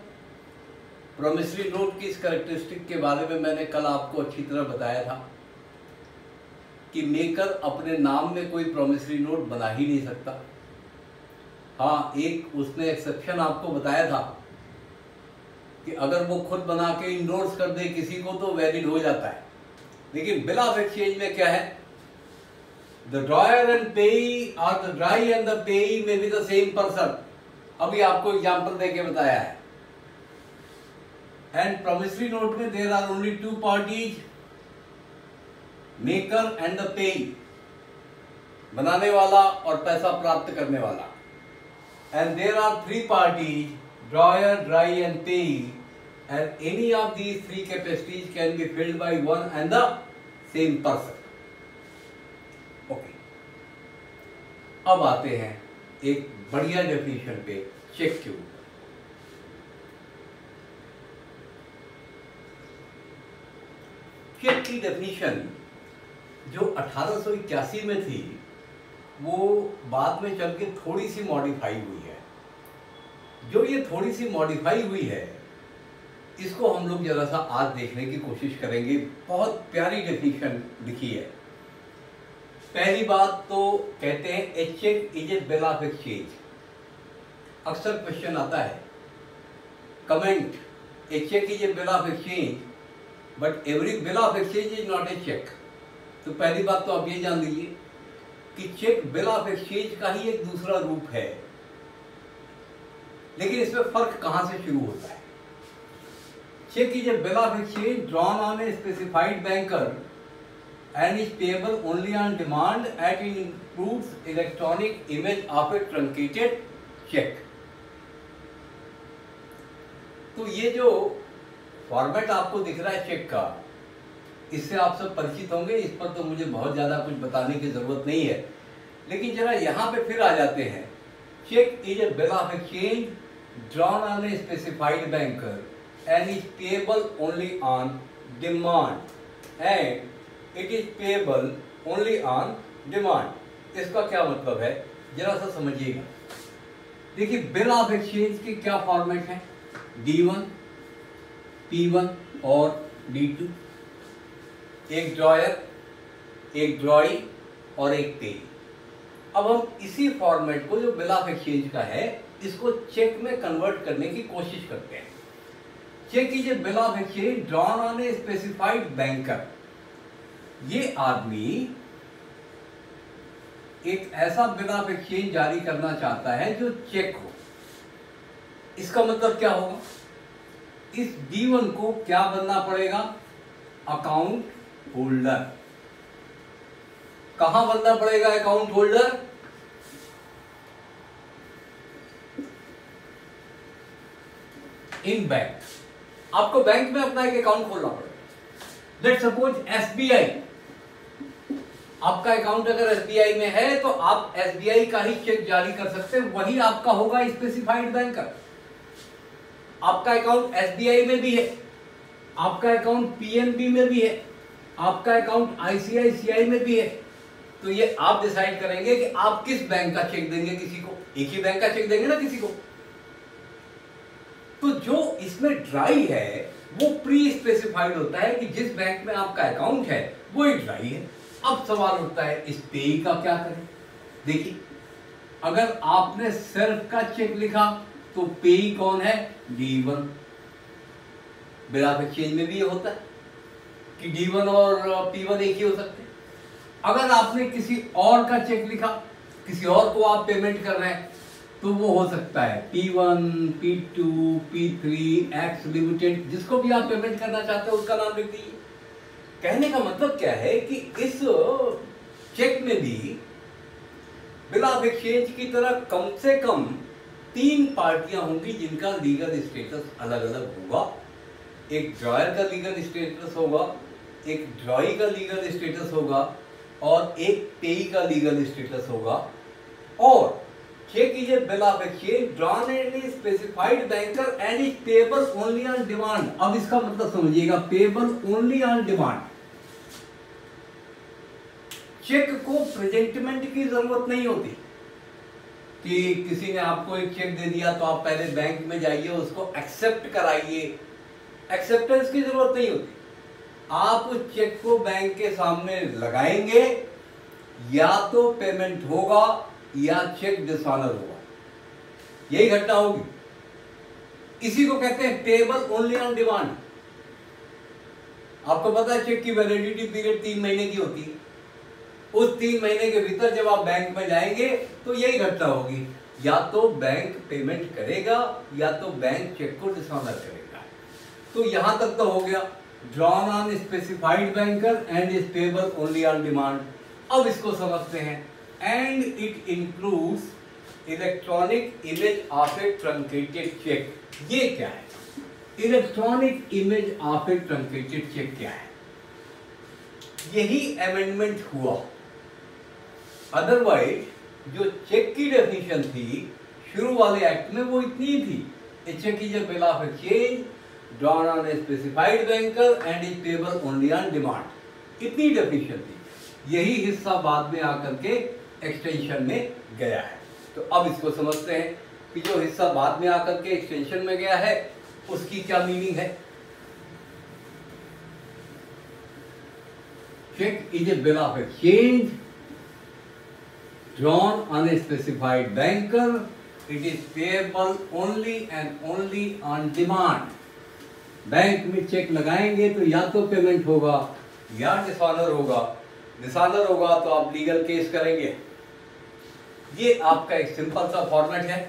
Promissory note की इस कैरेक्टरिस्टिक के बारे में मैंने कल आपको अच्छी तरह बताया था कि मेकर अपने नाम में कोई प्रॉमिसरी नोट बना ही नहीं सकता। हाँ, एक उसने एक्सेप्शन आपको बताया था कि अगर वो खुद बना के इंडोर्स कर दे किसी को तो वैलिड हो जाता है। लेकिन बिल ऑफ एक्सचेंज में क्या है? द ड्रॉयर एंड पेई और द ड्राई एंड द पेई में बी द सेम पर्सन। अभी आपको एग्जाम्पल देके बताया है। एंड प्रॉमिसरी नोट में there are only two parties, maker and the payee, बनाने वाला और पैसा प्राप्त करने वाला। And there are three parties, drawer, drawee and payee, and any of these three capacities can be filled by one and the same person. Okay, अब आते हैं एक बढ़िया डेफिनेशन पे चेक के ऊपर। चेक की डेफिनेशन जो 1881 में थी वो बाद में चल के थोड़ी सी मॉडिफाई हुई है। जो ये थोड़ी सी मॉडिफाई हुई है, इसको हम लोग जरा सा आज देखने की कोशिश करेंगे। बहुत प्यारी डेफिनेशन लिखी है। पहली बात तो कहते हैं a cheque is a bill of exchange. अक्सर क्वेश्चन आता है, comment, a cheque is a bill of exchange but every bill of exchange is not a cheque. तो पहली बात तो आप ये जान लीजिए कि चेक बिल ऑफ एक्सचेंज का ही एक दूसरा रूप है। लेकिन इसमें फर्क कहां से शुरू होता है? Cheque is a bill of exchange drawn on a specified banker and is payable only on demand at it includes electronic image of a truncated cheque. तो ये जो फॉर्मेट आपको दिख रहा है चेक का, इससे आप सब परिचित होंगे। इस पर तो मुझे बहुत ज़्यादा कुछ बताने की ज़रूरत नहीं है। लेकिन जरा यहाँ पे फिर आ जाते हैं। Cheque is a bill of exchange drawn on a specified banker and is payable only on demand. And it is payable only on demand. इसका क्या मतलब है जरा सा समझिएगा। देखिए बिल ऑफ एक्सचेंज के क्या फॉर्मेट है, D1, P1 और D2, एक ड्रॉयर, एक ड्रॉई और एक पेई। अब हम इसी फॉर्मेट को जो बिल ऑफ एक्सचेंज का है इसको चेक में कन्वर्ट करने की कोशिश करते हैं। चेक की जो bill of exchange drawn on a specified banker, ये आदमी एक ऐसा बिल ऑफ एक्सचेंज जारी करना चाहता है जो चेक हो। इसका मतलब क्या होगा, इस D1 को क्या बनना पड़ेगा, अकाउंट होल्डर। कहां बनना पड़ेगा अकाउंट होल्डर, इन बैंक। आपको बैंक में अपना एक अकाउंट खोलना पड़ेगा। लेट्स सपोज SBI, आपका अकाउंट अगर SBI में है तो आप SBI का ही चेक जारी कर सकते हैं, वही आपका होगा स्पेसिफाइड बैंकर। आपका अकाउंट SBI में भी है, आपका अकाउंट PNB में भी है, आपका अकाउंट ICICI में भी है, तो ये आप डिसाइड करेंगे कि आप किस बैंक का चेक देंगे किसी को। एक ही बैंक का चेक देंगे ना किसी को। तो जो इसमें ड्राई है वो प्री स्पेसिफाइड होता है कि जिस बैंक में आपका अकाउंट है वो ही ड्राई है। अब सवाल उठता है इस पेई का क्या करें। देखिए अगर आपने सेल्फ का चेक लिखा तो पेई कौन है, D1। बिल ऑफ एक्सचेंज में भी ये होता है कि D1 और P1 एक ही हो सकते हैं। अगर आपने किसी और का चेक लिखा, किसी और को आप पेमेंट कर रहे हैं, तो वो हो सकता है P1, P2, P3, X limited, जिसको भी आप पेमेंट करना चाहते हो उसका नाम लिख दीजिए। कहने का मतलब क्या है कि इस चेक में भी बिल ऑफ एक्सचेंज की तरह कम से कम 3 पार्टियां होंगी जिनका लीगल स्टेटस अलग अलग होगा। एक ड्रॉयर का लीगल स्टेटस होगा, एक ड्रॉई का लीगल स्टेटस होगा और एक पेई का लीगल स्टेटस होगा। और cheque is a bill of exchange drawn and specified banker and is payable only on demand. अब इसका मतलब समझिएगा, payable only on demand. Cheque को प्रेजेंटमेंट की जरूरत नहीं होती कि किसी ने आपको एक चेक दे दिया तो आप पहले बैंक में जाइए उसको एक्सेप्ट कराइए, एक्सेप्टेंस की जरूरत नहीं होती। आप उस चेक को बैंक के सामने लगाएंगे, या तो पेमेंट होगा या चेक डिसऑनर होगा, यही घटना होगी। इसी को कहते हैं पेबल ओनली ऑन डिमांड। आपको पता है चेक की वैलिडिटी पीरियड 3 महीने की होती है। उस 3 महीने के भीतर जब आप बैंक में जाएंगे तो यही घटना होगी, या तो बैंक पेमेंट करेगा या तो बैंक चेक को डिसऑनर करेगा। तो यहां तक तो हो गया drawn on specified banker and is payable only on demand. अब इसको समझते हैं, and it includes electronic image of a truncated cheque. ये क्या है, electronic image of a truncated cheque क्या है, यही अमेंडमेंट हुआ। अदरवाइज जो चेक की डेफिनेशन थी शुरू वाले एक्ट में वो इतनी थी, cheque is a bill of exchange drawn on a specified banker and is payable only on demand, इतनी डेफिनेशन थी। यही हिस्सा बाद में आकर के एक्सटेंशन में गया है। तो अब इसको समझते हैं कि जो हिस्सा बाद में आकर के एक्सटेंशन में गया है उसकी क्या मीनिंग है। Cheque is a bill of exchange drawn on a specified banker. It is payable only and only on demand. Bank में चेक लगाएंगे तो या तो पेमेंट होगा या डिसऑनर होगा। डिसऑनर होगा तो आप लीगल केस करेंगे। ये आपका एक सिंपल सा फॉर्मेट है।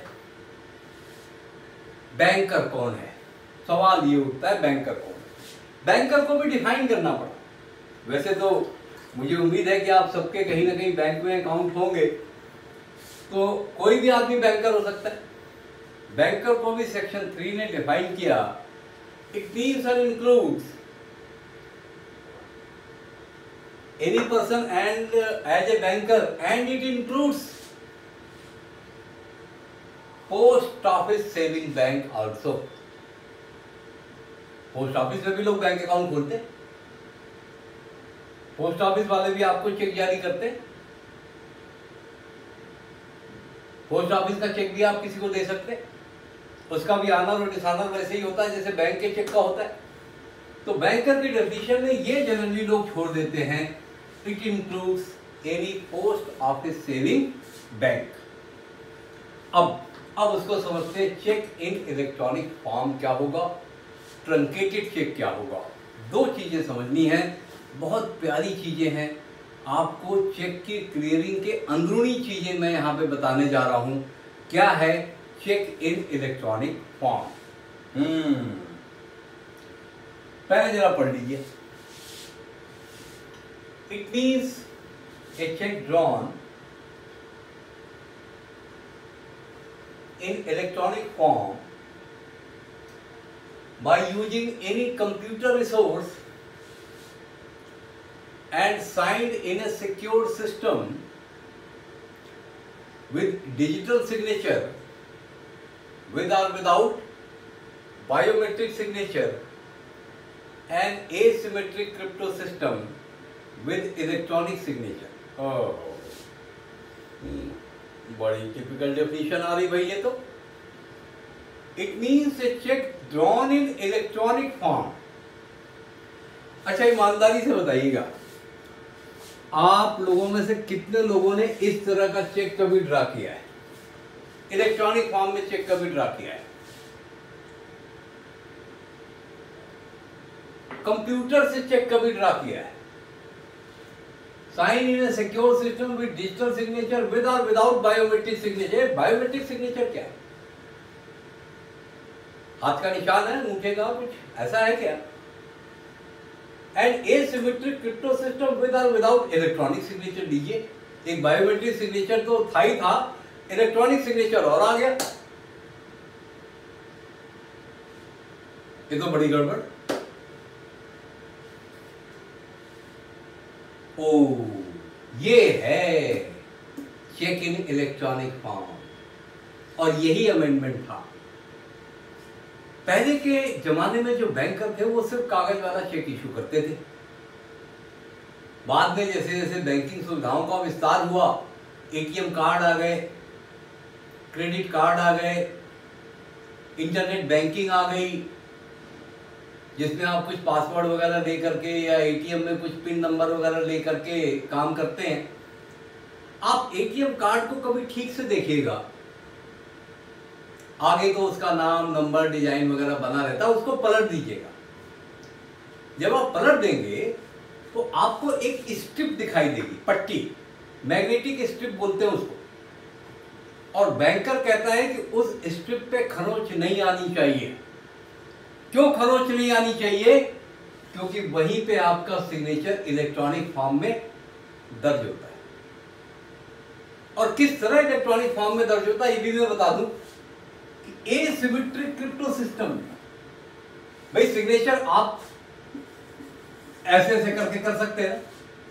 बैंकर कौन है, सवाल ये उठता है बैंकर कौन है। बैंकर को भी डिफाइन करना पड़ता है। वैसे तो मुझे उम्मीद है कि आप सबके कहीं ना कहीं बैंक में अकाउंट होंगे, तो कोई भी आदमी बैंकर हो सकता है। बैंकर को भी सेक्शन 3 ने डिफाइन किया, it means and includes any person and as a banker and it includes post office saving bank also. Post office में भी लोग बैंक अकाउंट खोलते, पोस्ट ऑफिस वाले भी आपको चेक जारी करते, पोस्ट ऑफिस का चेक भी आप किसी को दे सकते, उसका भी आनर और डिसऑनर वैसे ही होता है जैसे बैंक के चेक का होता है। तो बैंकर की डेफिनेशन में ये जनरली लोग छोड़ देते हैं, it includes any post office saving bank. अब उसको समझते हैं चेक इन इलेक्ट्रॉनिक फॉर्म क्या होगा, ट्रंकेटेड चेक क्या होगा। दो चीजें समझनी है, बहुत प्यारी चीजें हैं, आपको चेक की क्लियरिंग के अंदरूनी चीजें मैं यहाँ पे बताने जा रहा हूँ। क्या है चेक इन इलेक्ट्रॉनिक फॉर्म? पहले जरा पढ़ लीजिए। It means a check drawn in electronic form by using any computer resource and signed in a secure system with digital signature, with or without biometric signature, and asymmetric crypto system with electronic signature। बड़ी टिपिकल डेफिनेशन आ रही भाई ये तो। It means a cheque drawn in electronic form. अच्छा ईमानदारी से बताइएगा, आप लोगों में से कितने लोगों ने इस तरह का चेक कभी ड्रा किया है, इलेक्ट्रॉनिक फॉर्म में चेक कभी ड्रा किया है? कंप्यूटर से चेक कभी ड्रा किया है? Sign in a secure system with digital signature, with और without biometric signature. Biometric signature क्या है? हाथ का निशान है, अंगूठे का, कुछ ऐसा है क्या? And asymmetric crypto system with और विदाउट इलेक्ट्रॉनिक सिग्नेचर। दीजिए, एक बायोमेट्रिक सिग्नेचर तो था ही था, इलेक्ट्रॉनिक सिग्नेचर और आ गया, ये तो बड़ी गड़बड़। ओ, ये है चेक इन इलेक्ट्रॉनिक फॉर्म। और यही अमेंडमेंट था। पहले के जमाने में जो बैंकर थे वो सिर्फ कागज वाला चेक इशू करते थे। बाद में जैसे जैसे बैंकिंग सुविधाओं का विस्तार हुआ, एटीएम कार्ड आ गए, क्रेडिट कार्ड आ गए, इंटरनेट बैंकिंग आ गई जिसमें आप कुछ पासवर्ड वगैरह दे करके या एटीएम में कुछ पिन नंबर वगैरह ले करके काम करते हैं। आप एटीएम कार्ड को कभी ठीक से देखिएगा, आगे को उसका नाम, नंबर, डिजाइन वगैरह बना रहता है, उसको पलट दीजिएगा। जब आप पलट देंगे तो आपको एक स्ट्रिप दिखाई देगी, पट्टी, मैग्नेटिक स्ट्रिप बोलते हैं उसको। और बैंकर कहता है कि उस स्ट्रिप पे खरोंच नहीं आनी चाहिए। क्यों खरोंच नहीं आनी चाहिए? क्योंकि वहीं पे आपका सिग्नेचर इलेक्ट्रॉनिक फॉर्म में दर्ज होता है। और किस तरह इलेक्ट्रॉनिक फॉर्म में दर्ज होता है ये भी मैं बता दूं कि एसिमेट्रिक क्रिप्टो सिस्टम में भाई सिग्नेचर आप ऐसे ऐसे करके कर सकते हैं,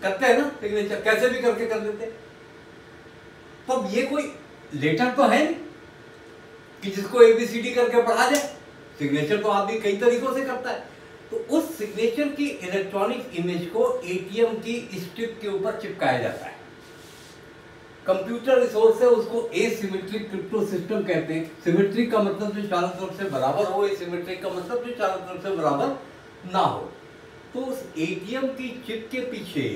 करते हैं ना, सिग्नेचर कैसे भी करके कर देते। तो अब ये कोई लेटर तो है नहीं कि जिसको एबीसीडी करके पढ़ा जाए, सिग्नेचर तो आदमी कई तरीकों से करता है। तो उस सिग्नेचर की इलेक्ट्रॉनिक इमेज को एटीएम की स्ट्रिप के ऊपर चिपकाया जाता है। कंप्यूटर रिसोर्स है, उसको एसिमेट्रिक क्रिप्टो सिस्टम कहते हैं। सिमेट्रिक का मतलब जो चारों तरफ से बराबर हो, एसिमेट्रिक का मतलब जो चारों तरफ से बराबर ना हो। तो उस एटीएम की चिप के पीछे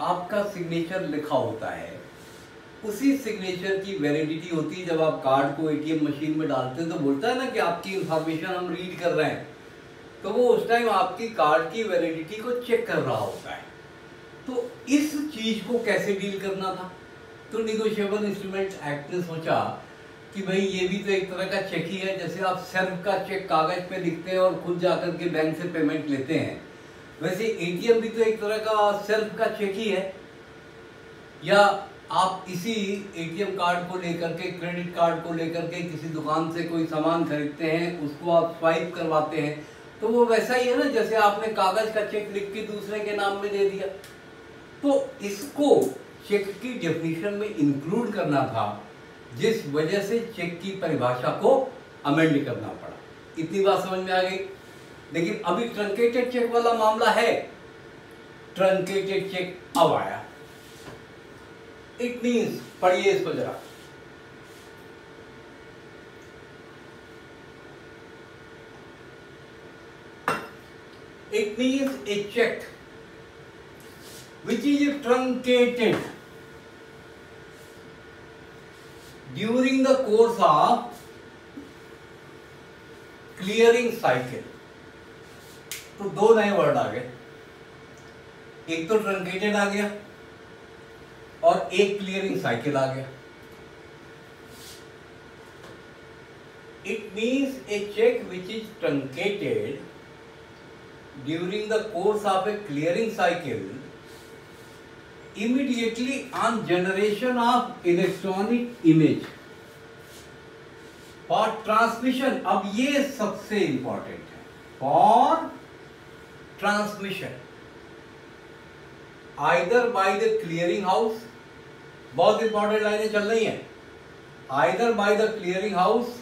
आपका सिग्नेचर लिखा होता है, उसी सिग्नेचर की वैलिडिटी होती है। जब आप कार्ड को एटीएम मशीन में डालते हैं तो बोलता है ना कि आपकी इंफॉर्मेशन हम रीड कर रहे हैं, तो वो उस टाइम आपकी कार्ड की वैलिडिटी को चेक कर रहा होता है। तो इस चीज़ को कैसे डील करना था? तो निगोशिएबल इंस्ट्रूमेंट एक्ट ने सोचा कि भाई ये भी तो एक तरह का चेक ही है, जैसे आप सर्फ का चेक कागज पर लिखते हैं और खुद जा कर के बैंक से पेमेंट लेते हैं, वैसे एटीएम भी तो एक तरह का सर्फ का चेक ही है। या आप इसी एटीएम कार्ड को लेकर के, क्रेडिट कार्ड को लेकर के किसी दुकान से कोई सामान खरीदते हैं, उसको आप स्वाइप करवाते हैं तो वो वैसा ही है ना जैसे आपने कागज का चेक लिख के दूसरे के नाम में दे दिया। तो इसको चेक की डेफिनेशन में इंक्लूड करना था, जिस वजह से चेक की परिभाषा को अमेंड करना पड़ा। इतनी बात समझ में आ गई। लेकिन अभी ट्रंकेटेड चेक वाला मामला है, ट्रंकेटेड चेक अब आया। इट मींस पढ़िए इसको जरा, it means a cheque which is truncated during the course of clearing cycle। तो दो नए वर्ड आ गए, एक तो ट्रंकेटेड आ गया और एक क्लियरिंग साइकिल आ गया। It means a cheque which is truncated during the course of a clearing cycle immediately on generation of electronic image for transmission। अब ये सबसे इंपॉर्टेंट है, for transmission either by the clearing house, बहुत इंपॉर्टेंट लाइनें चल रही हैं, either by the clearing house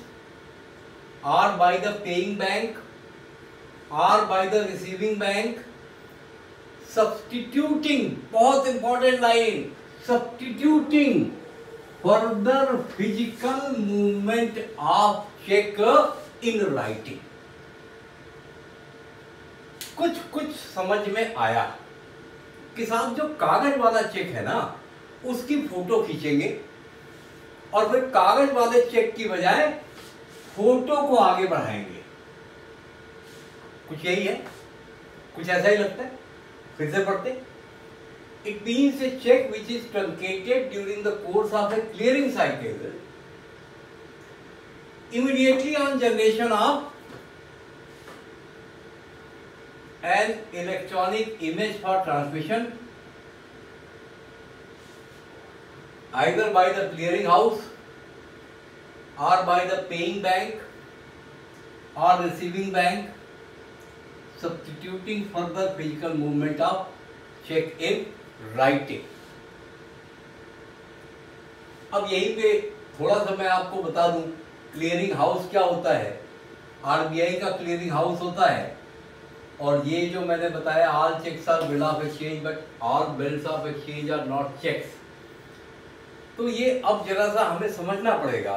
or by the paying bank or by the receiving bank। Substituting बहुत important line, substituting further physical movement of cheque in writing. कुछ कुछ समझ में आया कि साहब जो कागज वाला चेक है ना, उसकी फोटो खींचेंगे और फिर कागज वाले चेक की बजाय फोटो को आगे बढ़ाएंगे। कुछ यही है, कुछ ऐसा ही लगता है। फिर से पढ़ते, it means a cheque which is truncated during the course of a clearing cycle immediately on generation of an electronic image for transmission either by the clearing house or by the paying bank or receiving bank, substituting further physical movement of check in writing। अब यहीं पे थोड़ा सा मैं आपको बता दूं, क्लियरिंग हाउस क्या होता है। आरबीआई का क्लियरिंग हाउस होता है, और ये जो मैंने बताया all cheques are bill of exchange but all bills of exchange are not cheques. तो ये अब जरा सा हमें समझना पड़ेगा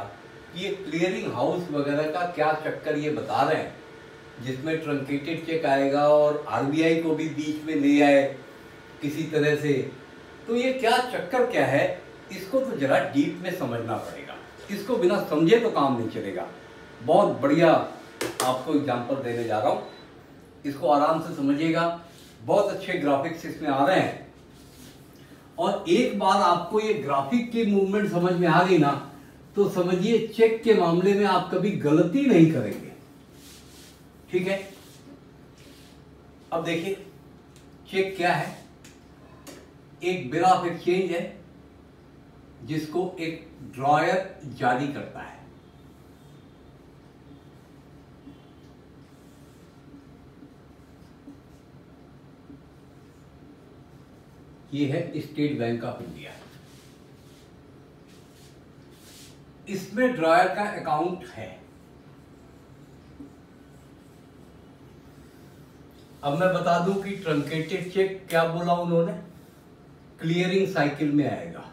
कि ये क्लियरिंग हाउस वगैरह का क्या चक्कर ये बता रहे हैं, जिसमें ट्रंकेटेड चेक आएगा और आरबीआई को भी बीच में ले आए किसी तरह से। तो ये क्या चक्कर क्या है, इसको तो जरा डीप में समझना पड़ेगा, इसको बिना समझे तो काम नहीं चलेगा। बहुत बढ़िया आपको एग्जांपल देने जा रहा हूँ, इसको आराम से समझिएगा। बहुत अच्छे ग्राफिक्स इसमें आ रहे हैं, और एक बार आपको ये ग्राफिक की मूवमेंट समझ में आ गई ना, तो समझिए चेक के मामले में आप कभी गलती नहीं करेंगे। ठीक है, अब देखिए चेक क्या है। एक बिल ऑफ एक्सचेंज है जिसको एक ड्रॉयर जारी करता है। ये है स्टेट बैंक ऑफ इंडिया, इसमें ड्रॉयर का अकाउंट है। अब मैं बता दूं कि ट्रंकेटेड चेक क्या बोला उन्होंने, क्लियरिंग साइकिल में आएगा।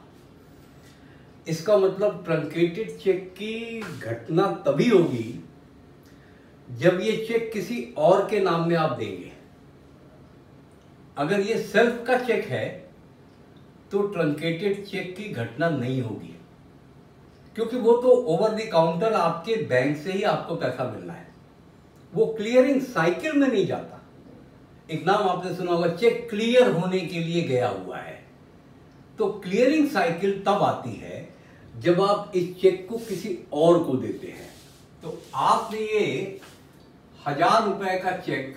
इसका मतलब ट्रंकेटेड चेक की घटना तभी होगी जब ये चेक किसी और के नाम में आप देंगे। अगर ये सेल्फ का चेक है तो ट्रंकेटेड चेक की घटना नहीं होगी, क्योंकि वो तो ओवर द काउंटर आपके बैंक से ही आपको पैसा मिलना है, वो क्लियरिंग साइकिल में नहीं जाता। एक नाम आपने सुना होगा, चेक क्लियर होने के लिए गया हुआ है। तो क्लियरिंग साइकिल तब आती है जब आप इस चेक को किसी और को देते हैं। तो आपने ये 1000 रुपए का cheque,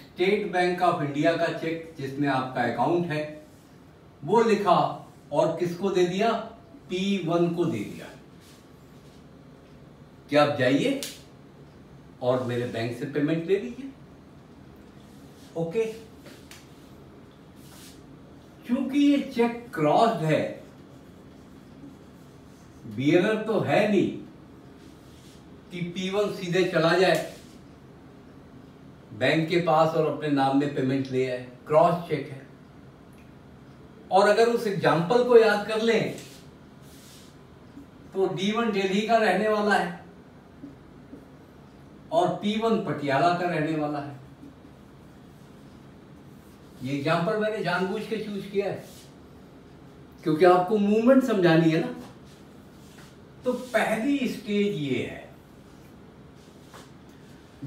State Bank of India का चेक जिसमें आपका अकाउंट है, वो लिखा और किसको दे दिया, P1 को दे दिया कि आप जाइए और मेरे बैंक से पेमेंट ले लीजिए। ओके, क्योंकि ये चेक क्रॉस्ड है, बियरर तो है नहीं, कि P1 सीधे चला जाए बैंक के पास और अपने नाम में पेमेंट ले आए, क्रॉस चेक है। और अगर उस एग्जाम्पल को याद कर लें तो D1 दिल्ली का रहने वाला है और P1 पटियाला का रहने वाला है। ये एग्जाम्पल मैंने जानबूझ के चूज किया है क्योंकि आपको मूवमेंट समझानी है ना। तो पहली स्टेज ये है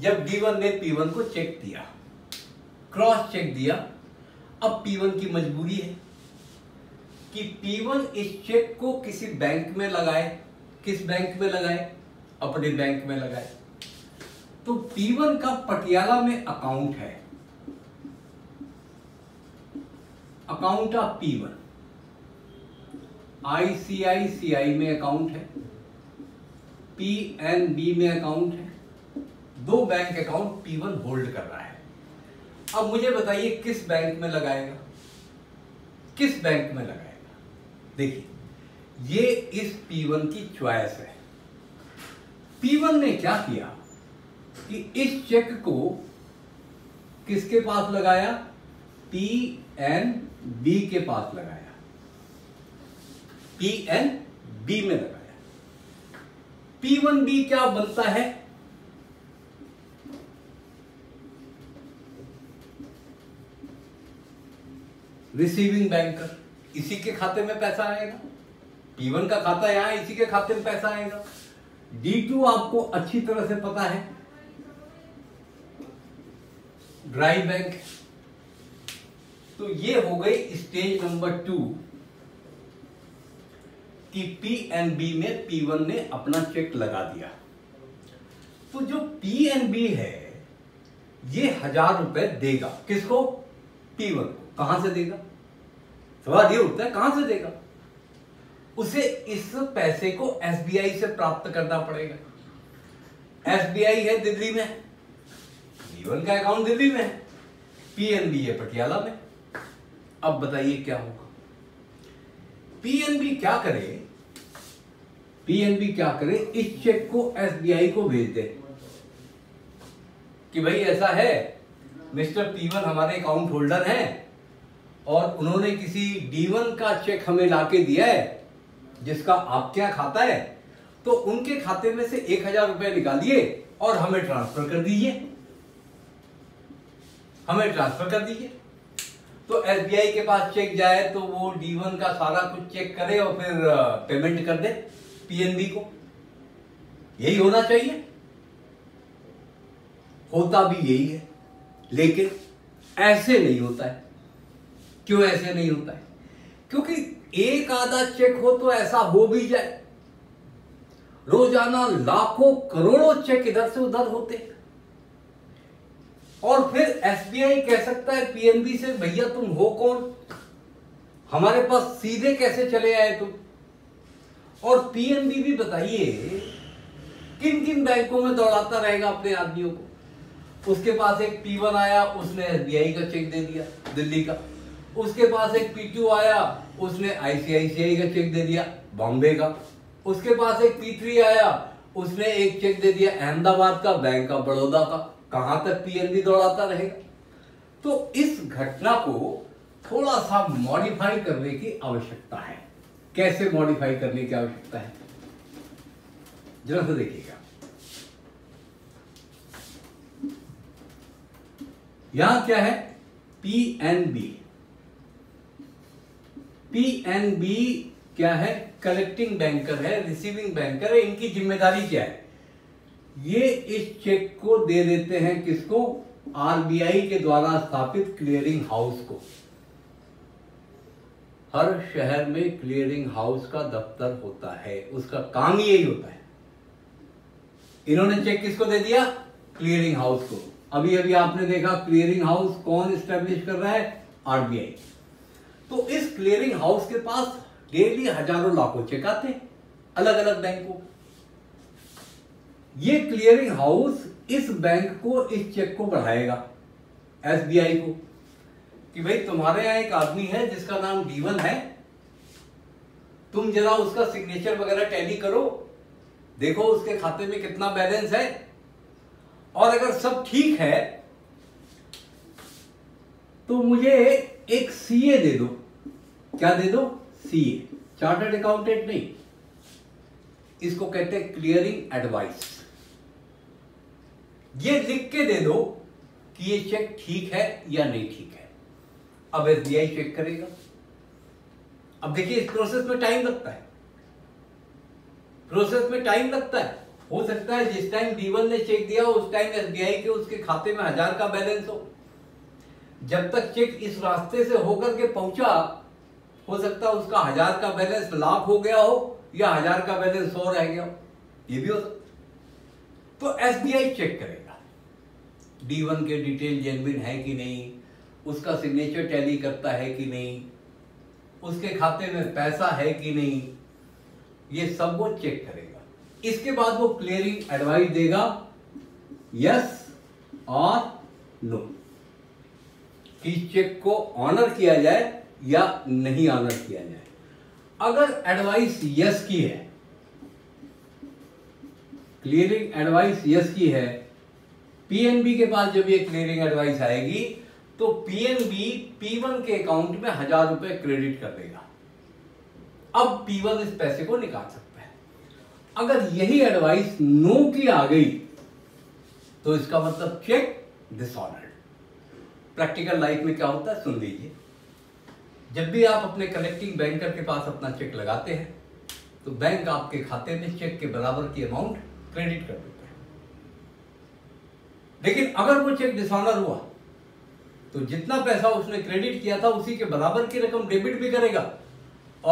जब D1 ने P1 को चेक दिया, क्रॉस चेक दिया। अब P1 की मजबूरी है कि P1 इस चेक को किसी बैंक में लगाए। किस बैंक में लगाए? अपने बैंक में लगाए। तो P1 का पटियाला में अकाउंट है, अकाउंट ऑफ P1 ICICI में अकाउंट है, PNB में अकाउंट है। दो बैंक अकाउंट P1 होल्ड कर रहा है। अब मुझे बताइए किस बैंक में लगाएगा, किस बैंक में लगाएगा। देखिए ये इस P1 की चॉइस है। P1 ने क्या किया कि इस चेक को किसके पास लगाया? PNB के पास लगाया, PNB में लगाया। P1B क्या बनता है? Receiving banker. इसी के खाते में पैसा आएगा, P1 का खाता यहां, इसी के खाते में पैसा आएगा। D2 आपको अच्छी तरह से पता है, ड्राई बैंक। तो ये हो गई स्टेज नंबर 2 कि PNB में P1 ने अपना चेक लगा दिया। तो जो PNB है ये 1000 रुपए देगा। किसको? P1 को। कहां से देगा? सवाल ये उठता है कहां से देगा। उसे इस पैसे को SBI से प्राप्त करना पड़ेगा। SBI है दिल्ली में, P1 का अकाउंट दिल्ली में है, PNB है पटियाला में। अब बताइए क्या होगा? PNB क्या करे? PNB क्या करे? इस चेक को SBI को भेज दे कि भाई ऐसा है, मिस्टर P1 हमारे अकाउंट होल्डर हैं और उन्होंने किसी D1 का चेक हमें लाके दिया है जिसका आप क्या खाता है, तो उनके खाते में से 1000 रुपए निकालिए और हमें ट्रांसफर कर दीजिए, हमें ट्रांसफर कर दीजिए। तो SBI के पास चेक जाए तो वो D1 का सारा कुछ चेक करे और फिर पेमेंट कर दे PNB को। यही होना चाहिए, होता भी यही है। लेकिन ऐसे नहीं होता है। क्यों ऐसे नहीं होता है? क्योंकि एक आधा चेक हो तो ऐसा हो भी जाए, रोजाना लाखों करोड़ों चेक इधर से उधर होते हैं। और फिर SBI कह सकता है PNB से, भैया तुम हो कौन, हमारे पास सीधे कैसे चले आए तुम। और PNB भी बताइए किन किन बैंकों में दौड़ाता रहेगा अपने आदमियों को। उसके पास एक P1 आया, उसने SBI का चेक दे दिया दिल्ली का। उसके पास एक P2 आया, उसने ICICI का चेक दे दिया बॉम्बे का। उसके पास एक P3 आया, उसने एक चेक दे दिया अहमदाबाद का, बैंक ऑफ बड़ौदा का। कहां तक PNB दौड़ाता रहेगा। तो इस घटना को थोड़ा सा मॉडिफाई करने की आवश्यकता है। कैसे मॉडिफाई करने की आवश्यकता है जरा से देखिएगा। यहां क्या है? PNB क्या है? कलेक्टिंग बैंकर है, रिसीविंग बैंकर है। इनकी जिम्मेदारी क्या है? ये इस चेक को दे देते हैं किसको? RBI के द्वारा स्थापित क्लियरिंग हाउस को। हर शहर में क्लियरिंग हाउस का दफ्तर होता है, उसका काम यही होता है। इन्होंने चेक किसको दे दिया? क्लियरिंग हाउस को। अभी अभी आपने देखा क्लियरिंग हाउस कौन एस्टेब्लिश कर रहा है? RBI। तो इस क्लियरिंग हाउस के पास डेली हजारों लाखों चेक आते हैं अलग अलग बैंकों। ये क्लियरिंग हाउस इस बैंक को इस चेक को बढ़ाएगा SBI को कि भाई तुम्हारे यहां एक आदमी है जिसका नाम D1 है, तुम जरा उसका सिग्नेचर वगैरह टैली करो, देखो उसके खाते में कितना बैलेंस है, और अगर सब ठीक है तो मुझे एक सीए दे दो। क्या दे दो? सीए, चार्टर्ड अकाउंटेंट नहीं, इसको कहते हैं क्लियरिंग एडवाइस। ये लिख के दे दो कि ये चेक ठीक है या नहीं ठीक है। अब एसबीआई चेक करेगा। अब देखिए इस प्रोसेस में टाइम लगता है, प्रोसेस में टाइम लगता है। हो सकता है जिस टाइम डीवन ने चेक दिया उस टाइम एसबीआई के उसके खाते में 1000 का बैलेंस हो। जब तक चेक इस रास्ते से होकर के पहुंचा, हो सकता है उसका 1000 का बैलेंस लाभ हो गया हो या 1000 का बैलेंस 100 रह गया हो, ये भी हो सकता। तो एसबीआई चेक करेगा D1 के डिटेल जेन्युइन है कि नहीं, उसका सिग्नेचर टैली करता है कि नहीं, उसके खाते में पैसा है कि नहीं, ये सब वो चेक करेगा। इसके बाद वो क्लियरिंग एडवाइस देगा, यस और नो, कि चेक को ऑनर किया जाए या नहीं ऑनर किया जाए। अगर एडवाइस यस की है, क्लियरिंग एडवाइस यस की है, पीएनबी के पास जब ये क्लियरिंग एडवाइस आएगी तो पीएनबी P1 के अकाउंट में 1000 रुपए क्रेडिट कर देगा। अब P1 इस पैसे को निकाल सकता है। अगर यही एडवाइस नो की आ गई तो इसका मतलब चेक डिसऑनर्ड। प्रैक्टिकल लाइफ में क्या होता है सुन लीजिए। जब भी आप अपने कलेक्टिंग बैंकर के पास अपना चेक लगाते हैं तो बैंक आपके खाते में चेक के बराबर की अमाउंट क्रेडिट कर देता है। लेकिन अगर वो चेक डिसऑनर हुआ तो जितना पैसा उसने क्रेडिट किया था उसी के बराबर की रकम डेबिट भी करेगा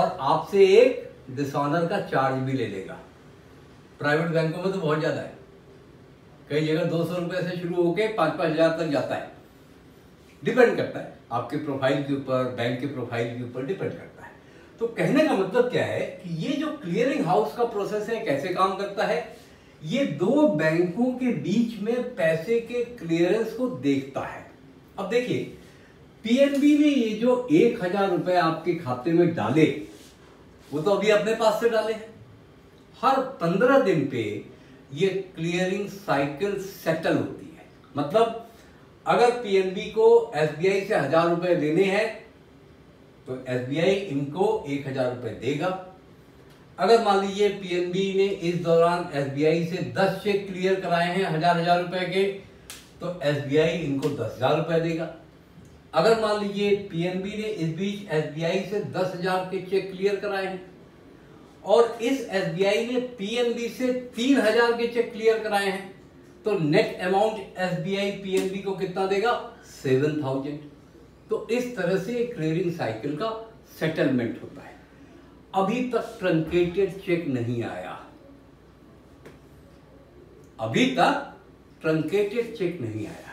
और आपसे एक डिसऑनर का चार्ज भी ले लेगा। प्राइवेट बैंकों में तो बहुत ज्यादा है, कई जगह 200 रुपए से शुरू होकर 5-5 हजार तक जाता है। डिपेंड करता है आपके प्रोफाइल के ऊपर, बैंक के प्रोफाइल के ऊपर डिपेंड करता है। तो कहने का मतलब क्या है कि ये जो क्लियरिंग हाउस का प्रोसेस है कैसे काम करता है, ये दो बैंकों के बीच में पैसे के क्लियरेंस को देखता है। अब देखिए पीएनबी ने ये जो 1000 रुपए आपके खाते में डाले वो तो अभी अपने पास से डाले। हर 15 दिन पे ये क्लियरिंग साइकिल सेटल होती है। मतलब अगर पीएनबी को एसबीआई से 1000 रुपए देने हैं तो एसबीआई इनको 1000 रुपए देगा। अगर मान लीजिए पीएनबी ने इस दौरान एसबीआई से 10 चेक क्लियर कराए हैं 1000-1000 रुपए के, तो एसबीआई इनको 10,000 रुपए देगा। अगर मान लीजिए पीएनबी ने इस बीच एसबीआई से 10,000 के चेक क्लियर कराए हैं और इस एसबीआई ने पीएनबी से 3,000 के चेक क्लियर कराए हैं, तो नेट अमाउंट एसबीआई पीएनबी को कितना देगा? 7,000। तो इस तरह से क्लियरिंग साइकिल का सेटलमेंट होता है। अभी तक ट्रंकेटेड चेक नहीं आया, अभी तक ट्रंकेटेड चेक नहीं आया।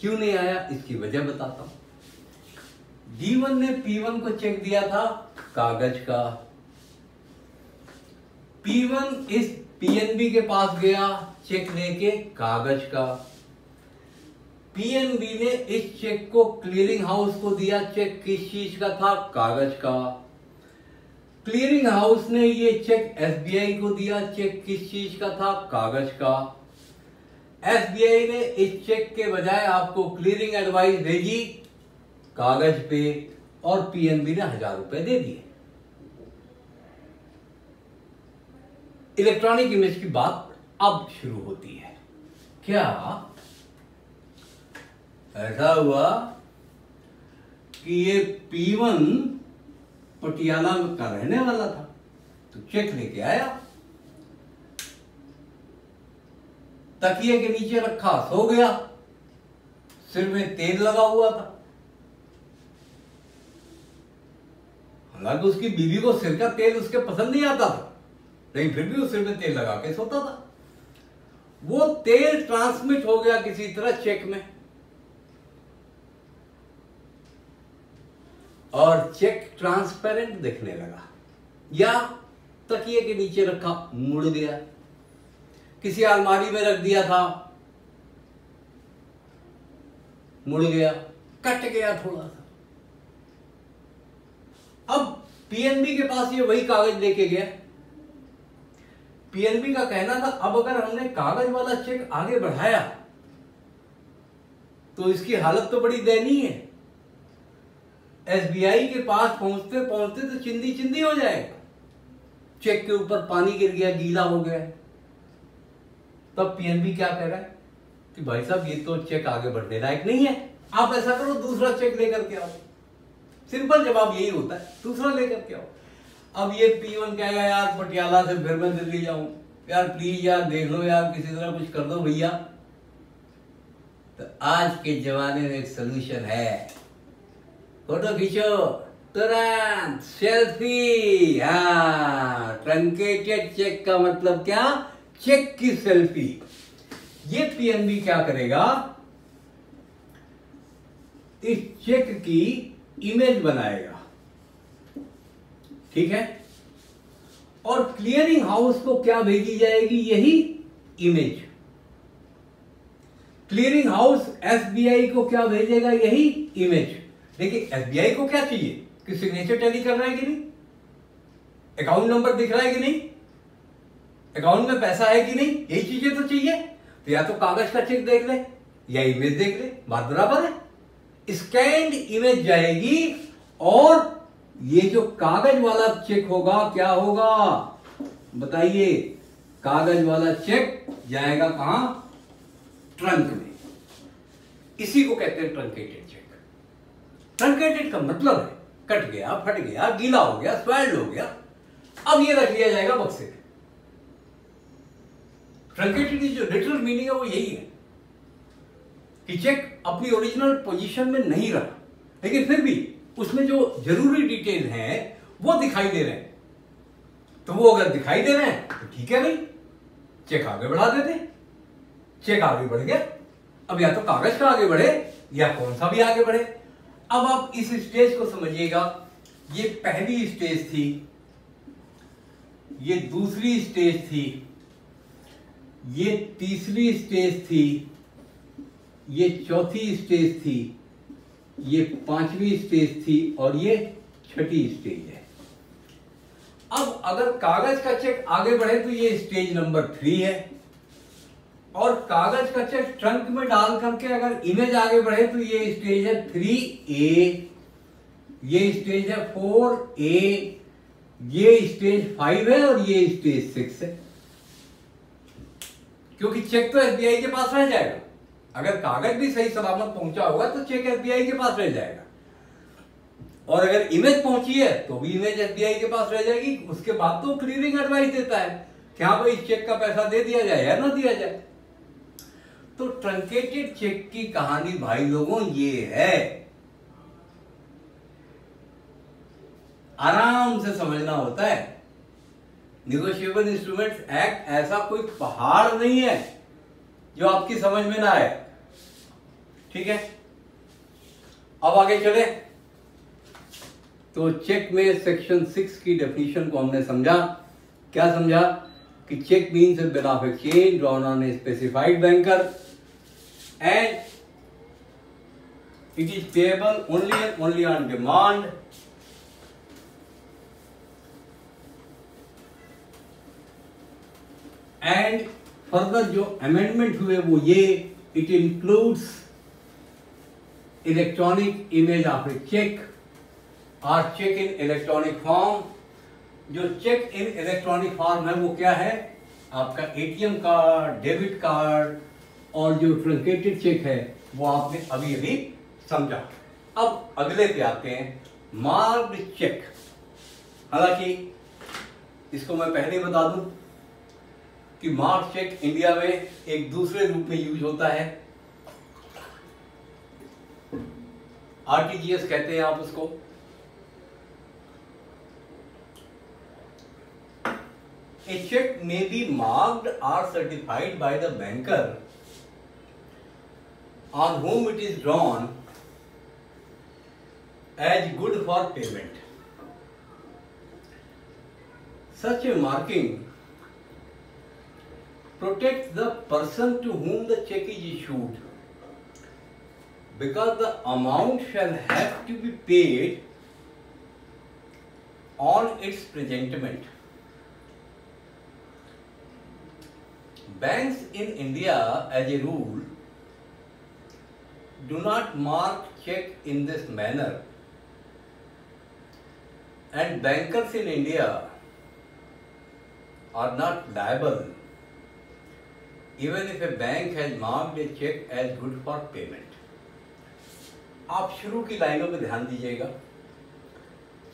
क्यों नहीं आया इसकी वजह बताता हूं। D1 ने P1 को चेक दिया था कागज का, P1 इस पीएनबी के पास गया चेक लेके कागज का, पीएनबी ने इस चेक को क्लियरिंग हाउस को दिया। चेक किस चीज का था? कागज का। क्लियरिंग हाउस ने ये चेक एसबीआई को दिया। चेक किस चीज का था? कागज का। एसबीआई ने इस चेक के बजाय आपको क्लियरिंग एडवाइस भेजी कागज पे और पीएनबी ने 1000 रुपए दे दिए। इलेक्ट्रॉनिक इमेज की बात अब शुरू होती है। क्या ऐसा हुआ कि ये P1 पटियाला का रहने वाला था तो चेक लेके आया, तकिए के नीचे रखा, सो गया, सिर में तेल लगा हुआ था। हालांकि उसकी बीवी को सिर का तेल उसके पसंद नहीं आता था, लेकिन फिर भी उस सिर में तेल लगा के सोता था। वो तेल ट्रांसमिट हो गया किसी तरह चेक में और चेक ट्रांसपेरेंट दिखने लगा, या तकिए के नीचे रखा मुड़ गया, किसी अलमारी में रख दिया था मुड़ गया, कट गया थोड़ा सा। अब पीएनबी के पास ये वही कागज लेके गया, पीएनबी का कहना था अब अगर हमने कागज वाला चेक आगे बढ़ाया तो इसकी हालत तो बड़ी दयनीय है। एसबीआई के पास पहुंचते पहुंचते तो चिंदी चिंदी हो जाएगा। चेक के ऊपर पानी गिर गया, गीला हो गया। तब पीएनबी क्या कह रहा है कि भाई साहब ये तो चेक आगे बढ़ने लायक नहीं है, आप ऐसा करो दूसरा चेक लेकर के आओ। सिंपल जवाब यही होता है, दूसरा लेकर के आओ। अब ये P1 कहेगा यार पटियाला से फिर मैं दिल्ली जाऊं, यार प्लीज यार देख लो यार किसी तरह कुछ कर दो भैया। तो आज के जमाने में एक सलूशन है, फोटो खींचो तुरंत सेल्फी। हाँ, ट्रंकेटेड चेक का मतलब क्या? चेक की सेल्फी। ये पीएनबी क्या करेगा, इस चेक की इमेज बनाएगा, ठीक है, और क्लियरिंग हाउस को क्या भेजी जाएगी? यही इमेज। क्लियरिंग हाउस एसबीआई को क्या भेजेगा? यही इमेज। देखिए एसबीआई को क्या चाहिए कि सिग्नेचर टैली कर रहा है कि नहीं, अकाउंट नंबर दिख रहा है कि नहीं, अकाउंट में पैसा है कि नहीं, यही चीजें तो चाहिए। तो या तो कागज का चेक देख ले या इमेज देख ले, बात बराबर है। स्कैंड इमेज जाएगी और ये जो कागज वाला चेक होगा क्या होगा बताइए? कागज वाला चेक जाएगा कहां? ट्रंक में। इसी को कहते हैं ट्रंकेटेड चेक। ट्रंकेटेड का मतलब है कट गया, फट गया, गीला हो गया, स्वेल्ड हो गया। अब ये रख लिया जाएगा बक्से में। ट्रंकेटेड की जो लिटरल मीनिंग है वो यही है कि चेक अपनी ओरिजिनल पोजीशन में नहीं रहा, लेकिन फिर भी उसमें जो जरूरी डिटेल है वो दिखाई दे रहे हैं। तो वो अगर दिखाई दे रहे हैं तो ठीक है भाई, चेक आगे बढ़ा देते। चेक आगे बढ़ गया। अब या तो कागज का आगे बढ़े या कौन सा भी आगे बढ़े। अब आप इस स्टेज को समझिएगा, ये पहली स्टेज थी, ये दूसरी स्टेज थी, ये तीसरी स्टेज थी, ये चौथी स्टेज थी, ये पांचवी स्टेज थी और ये छठी स्टेज है। अब अगर कागज का चेक आगे बढ़े तो ये स्टेज नंबर 3 है, और कागज का चेक ट्रंक में डाल करके अगर इमेज आगे बढ़े तो ये स्टेज है 3A, ये स्टेज है 4A, ये स्टेज 5 है और ये स्टेज 6 है। क्योंकि चेक तो एसबीआई के पास रह जाएगा, अगर कागज भी सही सलामत पहुंचा होगा तो चेक एसबीआई के पास रह जाएगा, और अगर इमेज पहुंची है तो भी इमेज एसबीआई के पास रह जाएगी। उसके बाद तो क्लियरिंग एडवाइस देता है कि हाँ भाई चेक का पैसा दे दिया जाए या ना दिया जाए। तो ट्रंकेटेड चेक की कहानी भाई लोगों ये है, आराम से समझना होता है। निगोशिएबल इंस्ट्रूमेंट्स एक्ट ऐसा कोई पहाड़ नहीं है जो आपकी समझ में ना आए, ठीक है। अब आगे चले तो चेक में सेक्शन 6 की डेफिनेशन को हमने समझा। क्या समझा कि cheque means bill of exchange drawn on a specified banker and it is payable only and only on demand. And further जो अमेंडमेंट हुए वो ये, it includes electronic image of a cheque और चेक इन इलेक्ट्रॉनिक फॉर्म। जो चेक इन इलेक्ट्रॉनिक फॉर्म है वो क्या है? आपका एटीएम कार्ड, डेबिट कार्ड, और जो ट्रंकेटेड चेक है वो आपने अभी अभी समझा। अब अगले पे आते हैं, मार्क्ड चेक। हालांकि इसको मैं पहले बता दूं कि मार्क्ड चेक इंडिया में एक दूसरे रूप में यूज होता है। आरटीजीएस कहते हैं आप उसको, a cheque may be marked or certified by the banker on whom it is drawn as good for payment. Such a marking protects the person to whom the check is issued, because the amount shall have to be paid on its presentment Banks in India, as a rule, do not mark cheque in this manner, and bankers in India are not liable even if a bank has marked a cheque as good for payment. आप शुरू की लाइनों पर ध्यान दीजिएगा.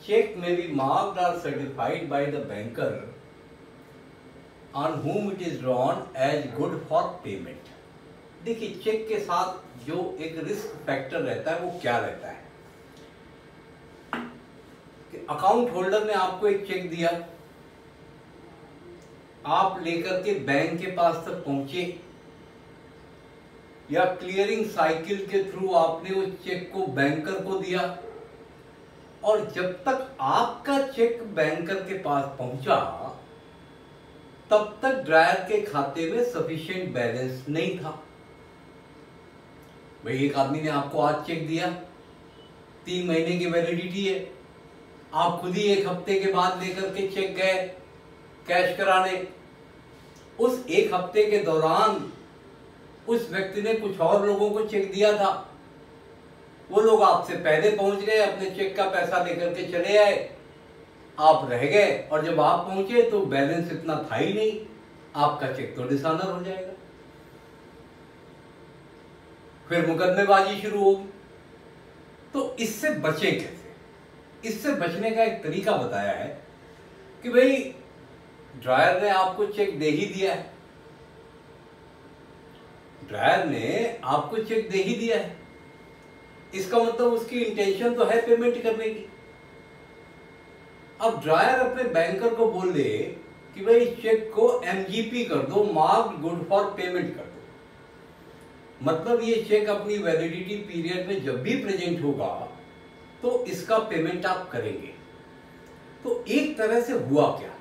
Cheque may be marked or certified by the banker on whom it is drawn as good for payment. देखिए चेक के साथ जो एक रिस्क फैक्टर रहता है वो क्या रहता है कि अकाउंट होल्डर ने आपको एक चेक दिया, आप लेकर के बैंक के पास तक पहुंचे या क्लियरिंग साइकिल के थ्रू आपने वो चेक को बैंकर को दिया, और जब तक आपका चेक बैंकर के पास पहुंचा तब तक ड्रायर के खाते में सफिशिएंट बैलेंस नहीं था. भाई एक आदमी ने आपको आज चेक दिया, 3 महीने की वैलिडिटी है, आप खुद ही 1 हफ्ते के बाद लेकर के चेक गए कैश कराने. उस 1 हफ्ते के दौरान उस व्यक्ति ने कुछ और लोगों को चेक दिया था, वो लोग आपसे पहले पहुंच गए, अपने चेक का पैसा लेकर के चले आए, आप रह गए, और जब आप पहुंचे तो बैलेंस इतना था ही नहीं, आपका चेक तो डिसऑनर हो जाएगा. फिर मुकदमेबाजी शुरू होगी. तो इससे बचे कैसे? इससे बचने का एक तरीका बताया है कि भाई ड्रायर ने आपको चेक दे ही दिया है, ड्रायर ने आपको चेक दे ही दिया है, इसका मतलब उसकी इंटेंशन तो है पेमेंट करने की. अब ड्रायर अपने बैंकर को बोल दे कि भाई चेक को एमजीपी कर दो, मार्क्ड गुड फॉर पेमेंट कर दो, मतलब ये चेक अपनी वैलिडिटी पीरियड में जब भी प्रेजेंट होगा तो इसका पेमेंट आप करेंगे. तो एक तरह से हुआ क्या,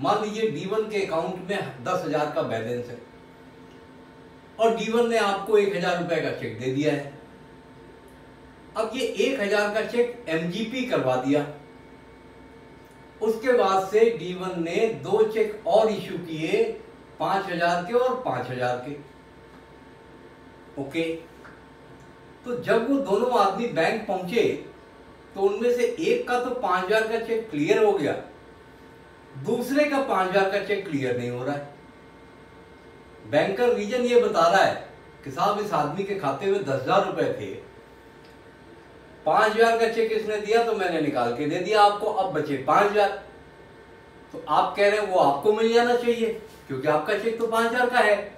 मान लीजिए D1 के अकाउंट में 10,000 का बैलेंस है और D1 ने आपको 1,000 रुपए का चेक दे दिया है. अब ये 1,000 का चेक एमजीपी करवा दिया. उसके बाद से D1 ने 2 चेक और इश्यू किए, 5,000 के और 5,000 के. ओके, तो जब वो दोनों आदमी बैंक पहुंचे तो उनमें से एक का तो 5,000 का चेक क्लियर हो गया, दूसरे का 5,000 का चेक क्लियर नहीं हो रहा है. बैंकर रीजन ये बता रहा है कि साहब इस आदमी के खाते में 10,000 रुपए थे, 5,000 का चेक इसने दिया तो मैंने निकाल के दे दिया आपको, अब बचे 5,000. तो आप कह रहे हैं वो आपको मिल जाना चाहिए क्योंकि आपका चेक तो 5,000 का है,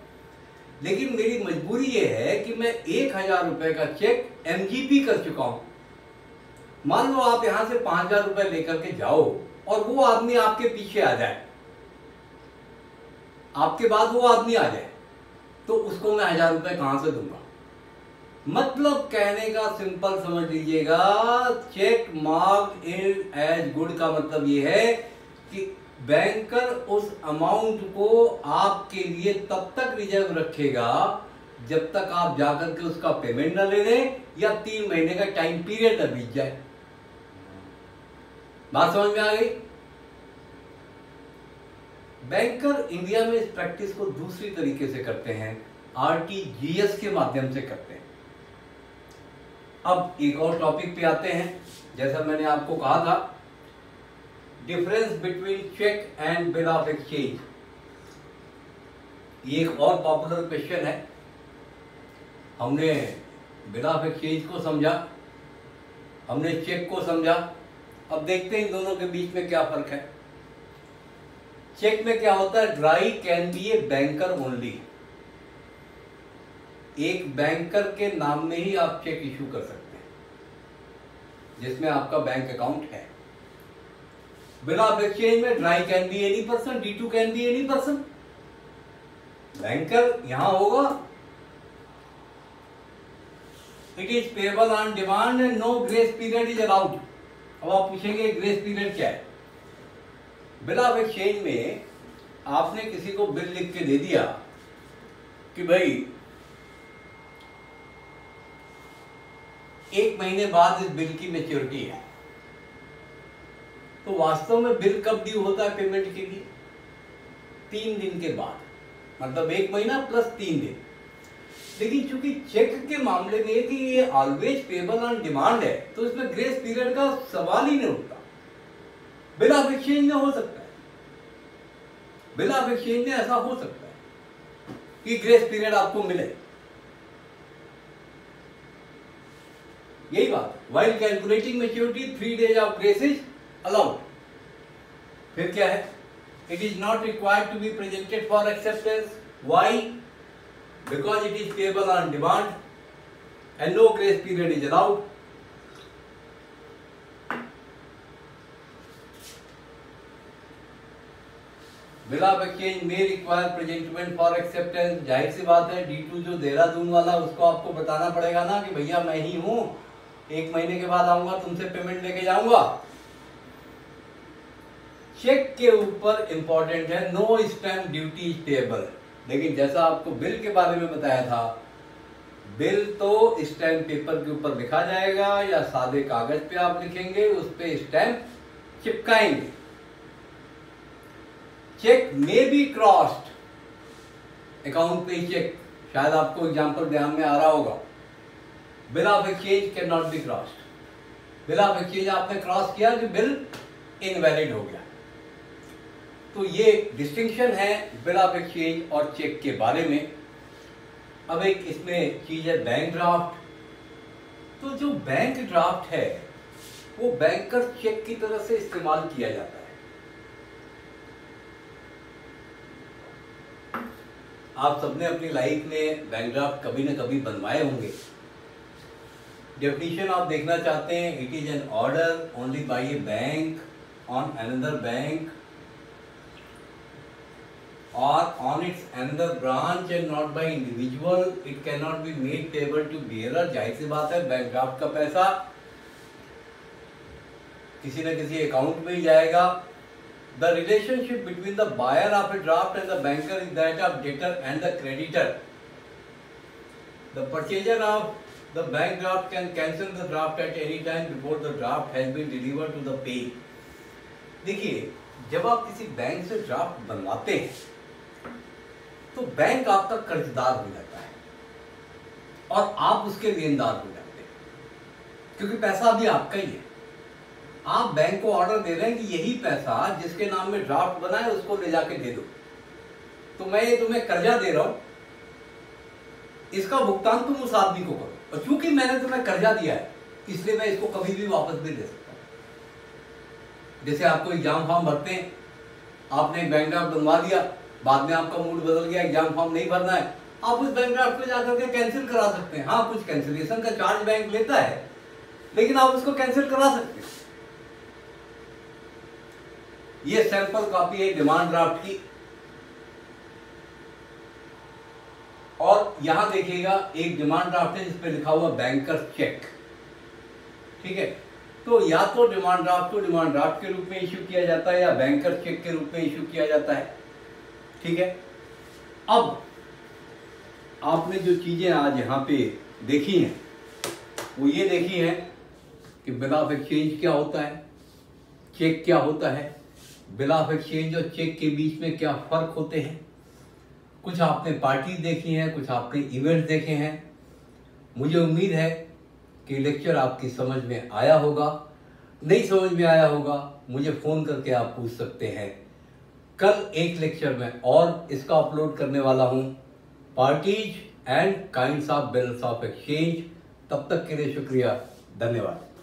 लेकिन मेरी मजबूरी ये है कि मैं 1,000 रुपए का चेक एमजीपी कर चुका हूं. मान लो आप यहां से 5,000 रुपए लेकर के जाओ और वो आदमी आपके पीछे आ जाए, आपके बाद वो आदमी आ जाए, तो उसको मैं 1,000 रुपए कहां से दूंगा? मतलब कहने का सिंपल समझ लीजिएगा, cheque marked in as good का मतलब ये है कि बैंकर उस अमाउंट को आपके लिए तब तक रिजर्व रखेगा जब तक आप जाकर के उसका पेमेंट ना ले लें या 3 महीने का टाइम पीरियड ना बीत जाए. बात समझ में आ गई? बैंकर इंडिया में इस प्रैक्टिस को दूसरी तरीके से करते हैं, RTGS के माध्यम से करते हैं. अब एक और टॉपिक पे आते हैं. जैसा मैंने आपको कहा था, difference between cheque and bill of exchange, ये एक और पॉपुलर क्वेश्चन है. हमने बिल ऑफ एक्सचेंज को समझा, हमने चेक को समझा, अब देखते हैं इन दोनों के बीच में क्या फर्क है. चेक में क्या होता है, drawee can be a banker only, एक बैंकर के नाम में ही आप चेक इशू कर सकते हैं जिसमें आपका बैंक अकाउंट है. बिल ऑफ एक्सचेंज में drawee can be any person, D2 can be any person. Banker यहां होगा, it is payable on demand and no grace period is allowed. अब आप पूछेंगे ग्रेस पीरियड क्या है? बिल ऑफ एक्सचेंज में आपने किसी को बिल लिख के दे दिया कि भाई 1 महीने बाद इस बिल की मैच्योरिटी है, तो वास्तव में बिल कब ड्यू होता है पेमेंट के लिए? 3 दिन के बाद. मतलब एक महीना प्लस 3 दिन। लेकिन चूंकि चेक के मामले में कि ये ऑलवेज पेबल ऑन डिमांड है, तो इसमें ग्रेस पीरियड का सवाल ही नहीं उठता। बिल ऑफ एक्सचेंज में हो सकता है, बिल ऑफ एक्सचेंज में ऐसा हो सकता है कि ग्रेस पीरियड आपको मिले। यही बात, while calculating maturity 3 days of grace is allowed. फिर क्या है, it is not required to be presented for acceptance. Why? because it is payable on demand and no grace period is allowed. bill of exchange may require presentment for acceptance। जाहिर सी बात है, D2 जो देहरादून वाला उसको आपको बताना पड़ेगा ना कि भैया मैं ही हूँ, 1 महीने के बाद आऊंगा, तुमसे पेमेंट लेके जाऊंगा। चेक के ऊपर इंपॉर्टेंट है, no stamp duty is payable. लेकिन जैसा आपको बिल के बारे में बताया था, बिल तो स्टैम्प पेपर के ऊपर लिखा जाएगा या सादे कागज पे आप लिखेंगे, उस पे स्टैम्प चिपकाएंगे। चेक में भी क्रॉस्ड, अकाउंट पे ही चेक, शायद आपको एग्जांपल ध्यान में आ रहा होगा। Bill of exchange can not be crossed. Bill of exchange आपने क्रॉस किया कि बिल इनवैलिड हो गया। तो ये डिस्टिंक्शन है बिल ऑफ एक्सचेंज और चेक के बारे में। अब एक इसमें चीज है बैंक ड्राफ्ट। तो जो बैंक ड्राफ्ट है वो बैंकर चेक की तरह से इस्तेमाल किया जाता है। आप सबने अपनी लाइफ में बैंक ड्राफ्ट कभी ना कभी बनवाए होंगे। डेफिनेशन आप देखना चाहते हैं, it is an order only by a bank on another bank or on its another branch and not by individual, it cannot be made payable to bearer। जाहिर सी बात है, बैंक ड्राफ्ट का पैसा किसी न किसी अकाउंट में ही जाएगा। The relationship between the buyer of a draft and the banker is that of debtor and the creditor। The purchaser of the bank draft can cancel the draft at any time before the draft has been delivered to the payee। देखिए, जब आप किसी बैंक से ड्राफ्ट बनवाते हैं तो बैंक आपका कर्जदार हो जाता है और आप उसके लेनदार हो जाते हैं, क्योंकि पैसा अभी आपका ही है। आप बैंक को ऑर्डर दे रहे हैं कि यही पैसा जिसके नाम में ड्राफ्ट बना है उसको ले जाके दे दो, तो मैं ये तुम्हें कर्जा दे रहा हूं, इसका भुगतान तुम उस आदमी को करो। और चूंकि मैंने तुम्हें कर्जा दिया है इसलिए मैं इसको कभी भी वापस भी दे सकता हूँ। जैसे आपको एग्जाम फॉर्म भरते हैं, आपने बैंक ड्राफ्ट बनवा दिया, बाद में आपका मूड बदल गया, एग्जाम फॉर्म नहीं भरना है, आप उस बैंक ड्राफ्ट में जाकर के कैंसिल करा सकते हैं। हाँ, कुछ कैंसिलेशन का चार्ज बैंक लेता है, लेकिन आप उसको कैंसिल करा सकते हैं। ये सैंपल कॉपी है डिमांड ड्राफ्ट की। और यहां देखिएगा, एक डिमांड ड्राफ्ट है जिस पे लिखा हुआ बैंकर्स चेक। ठीक है, तो या तो डिमांड ड्राफ्ट को डिमांड ड्राफ्ट के रूप में इश्यू किया जाता है या बैंकर्स चेक के रूप में इश्यू किया जाता है। ठीक है, अब आपने जो चीजें आज यहाँ पे देखी हैं वो ये देखी हैं कि बिल ऑफ एक्सचेंज क्या होता है, चेक क्या होता है, बिल ऑफ एक्सचेंज और चेक के बीच में क्या फर्क होते हैं। कुछ आपने पार्टी देखी हैं, कुछ आपने इवेंट देखे हैं। मुझे उम्मीद है कि लेक्चर आपकी समझ में आया होगा। नहीं समझ में आया होगा, मुझे फोन करके आप पूछ सकते हैं। कल एक लेक्चर में और इसका अपलोड करने वाला हूं, parties and kinds of bills of exchange. तब तक के लिए शुक्रिया, धन्यवाद।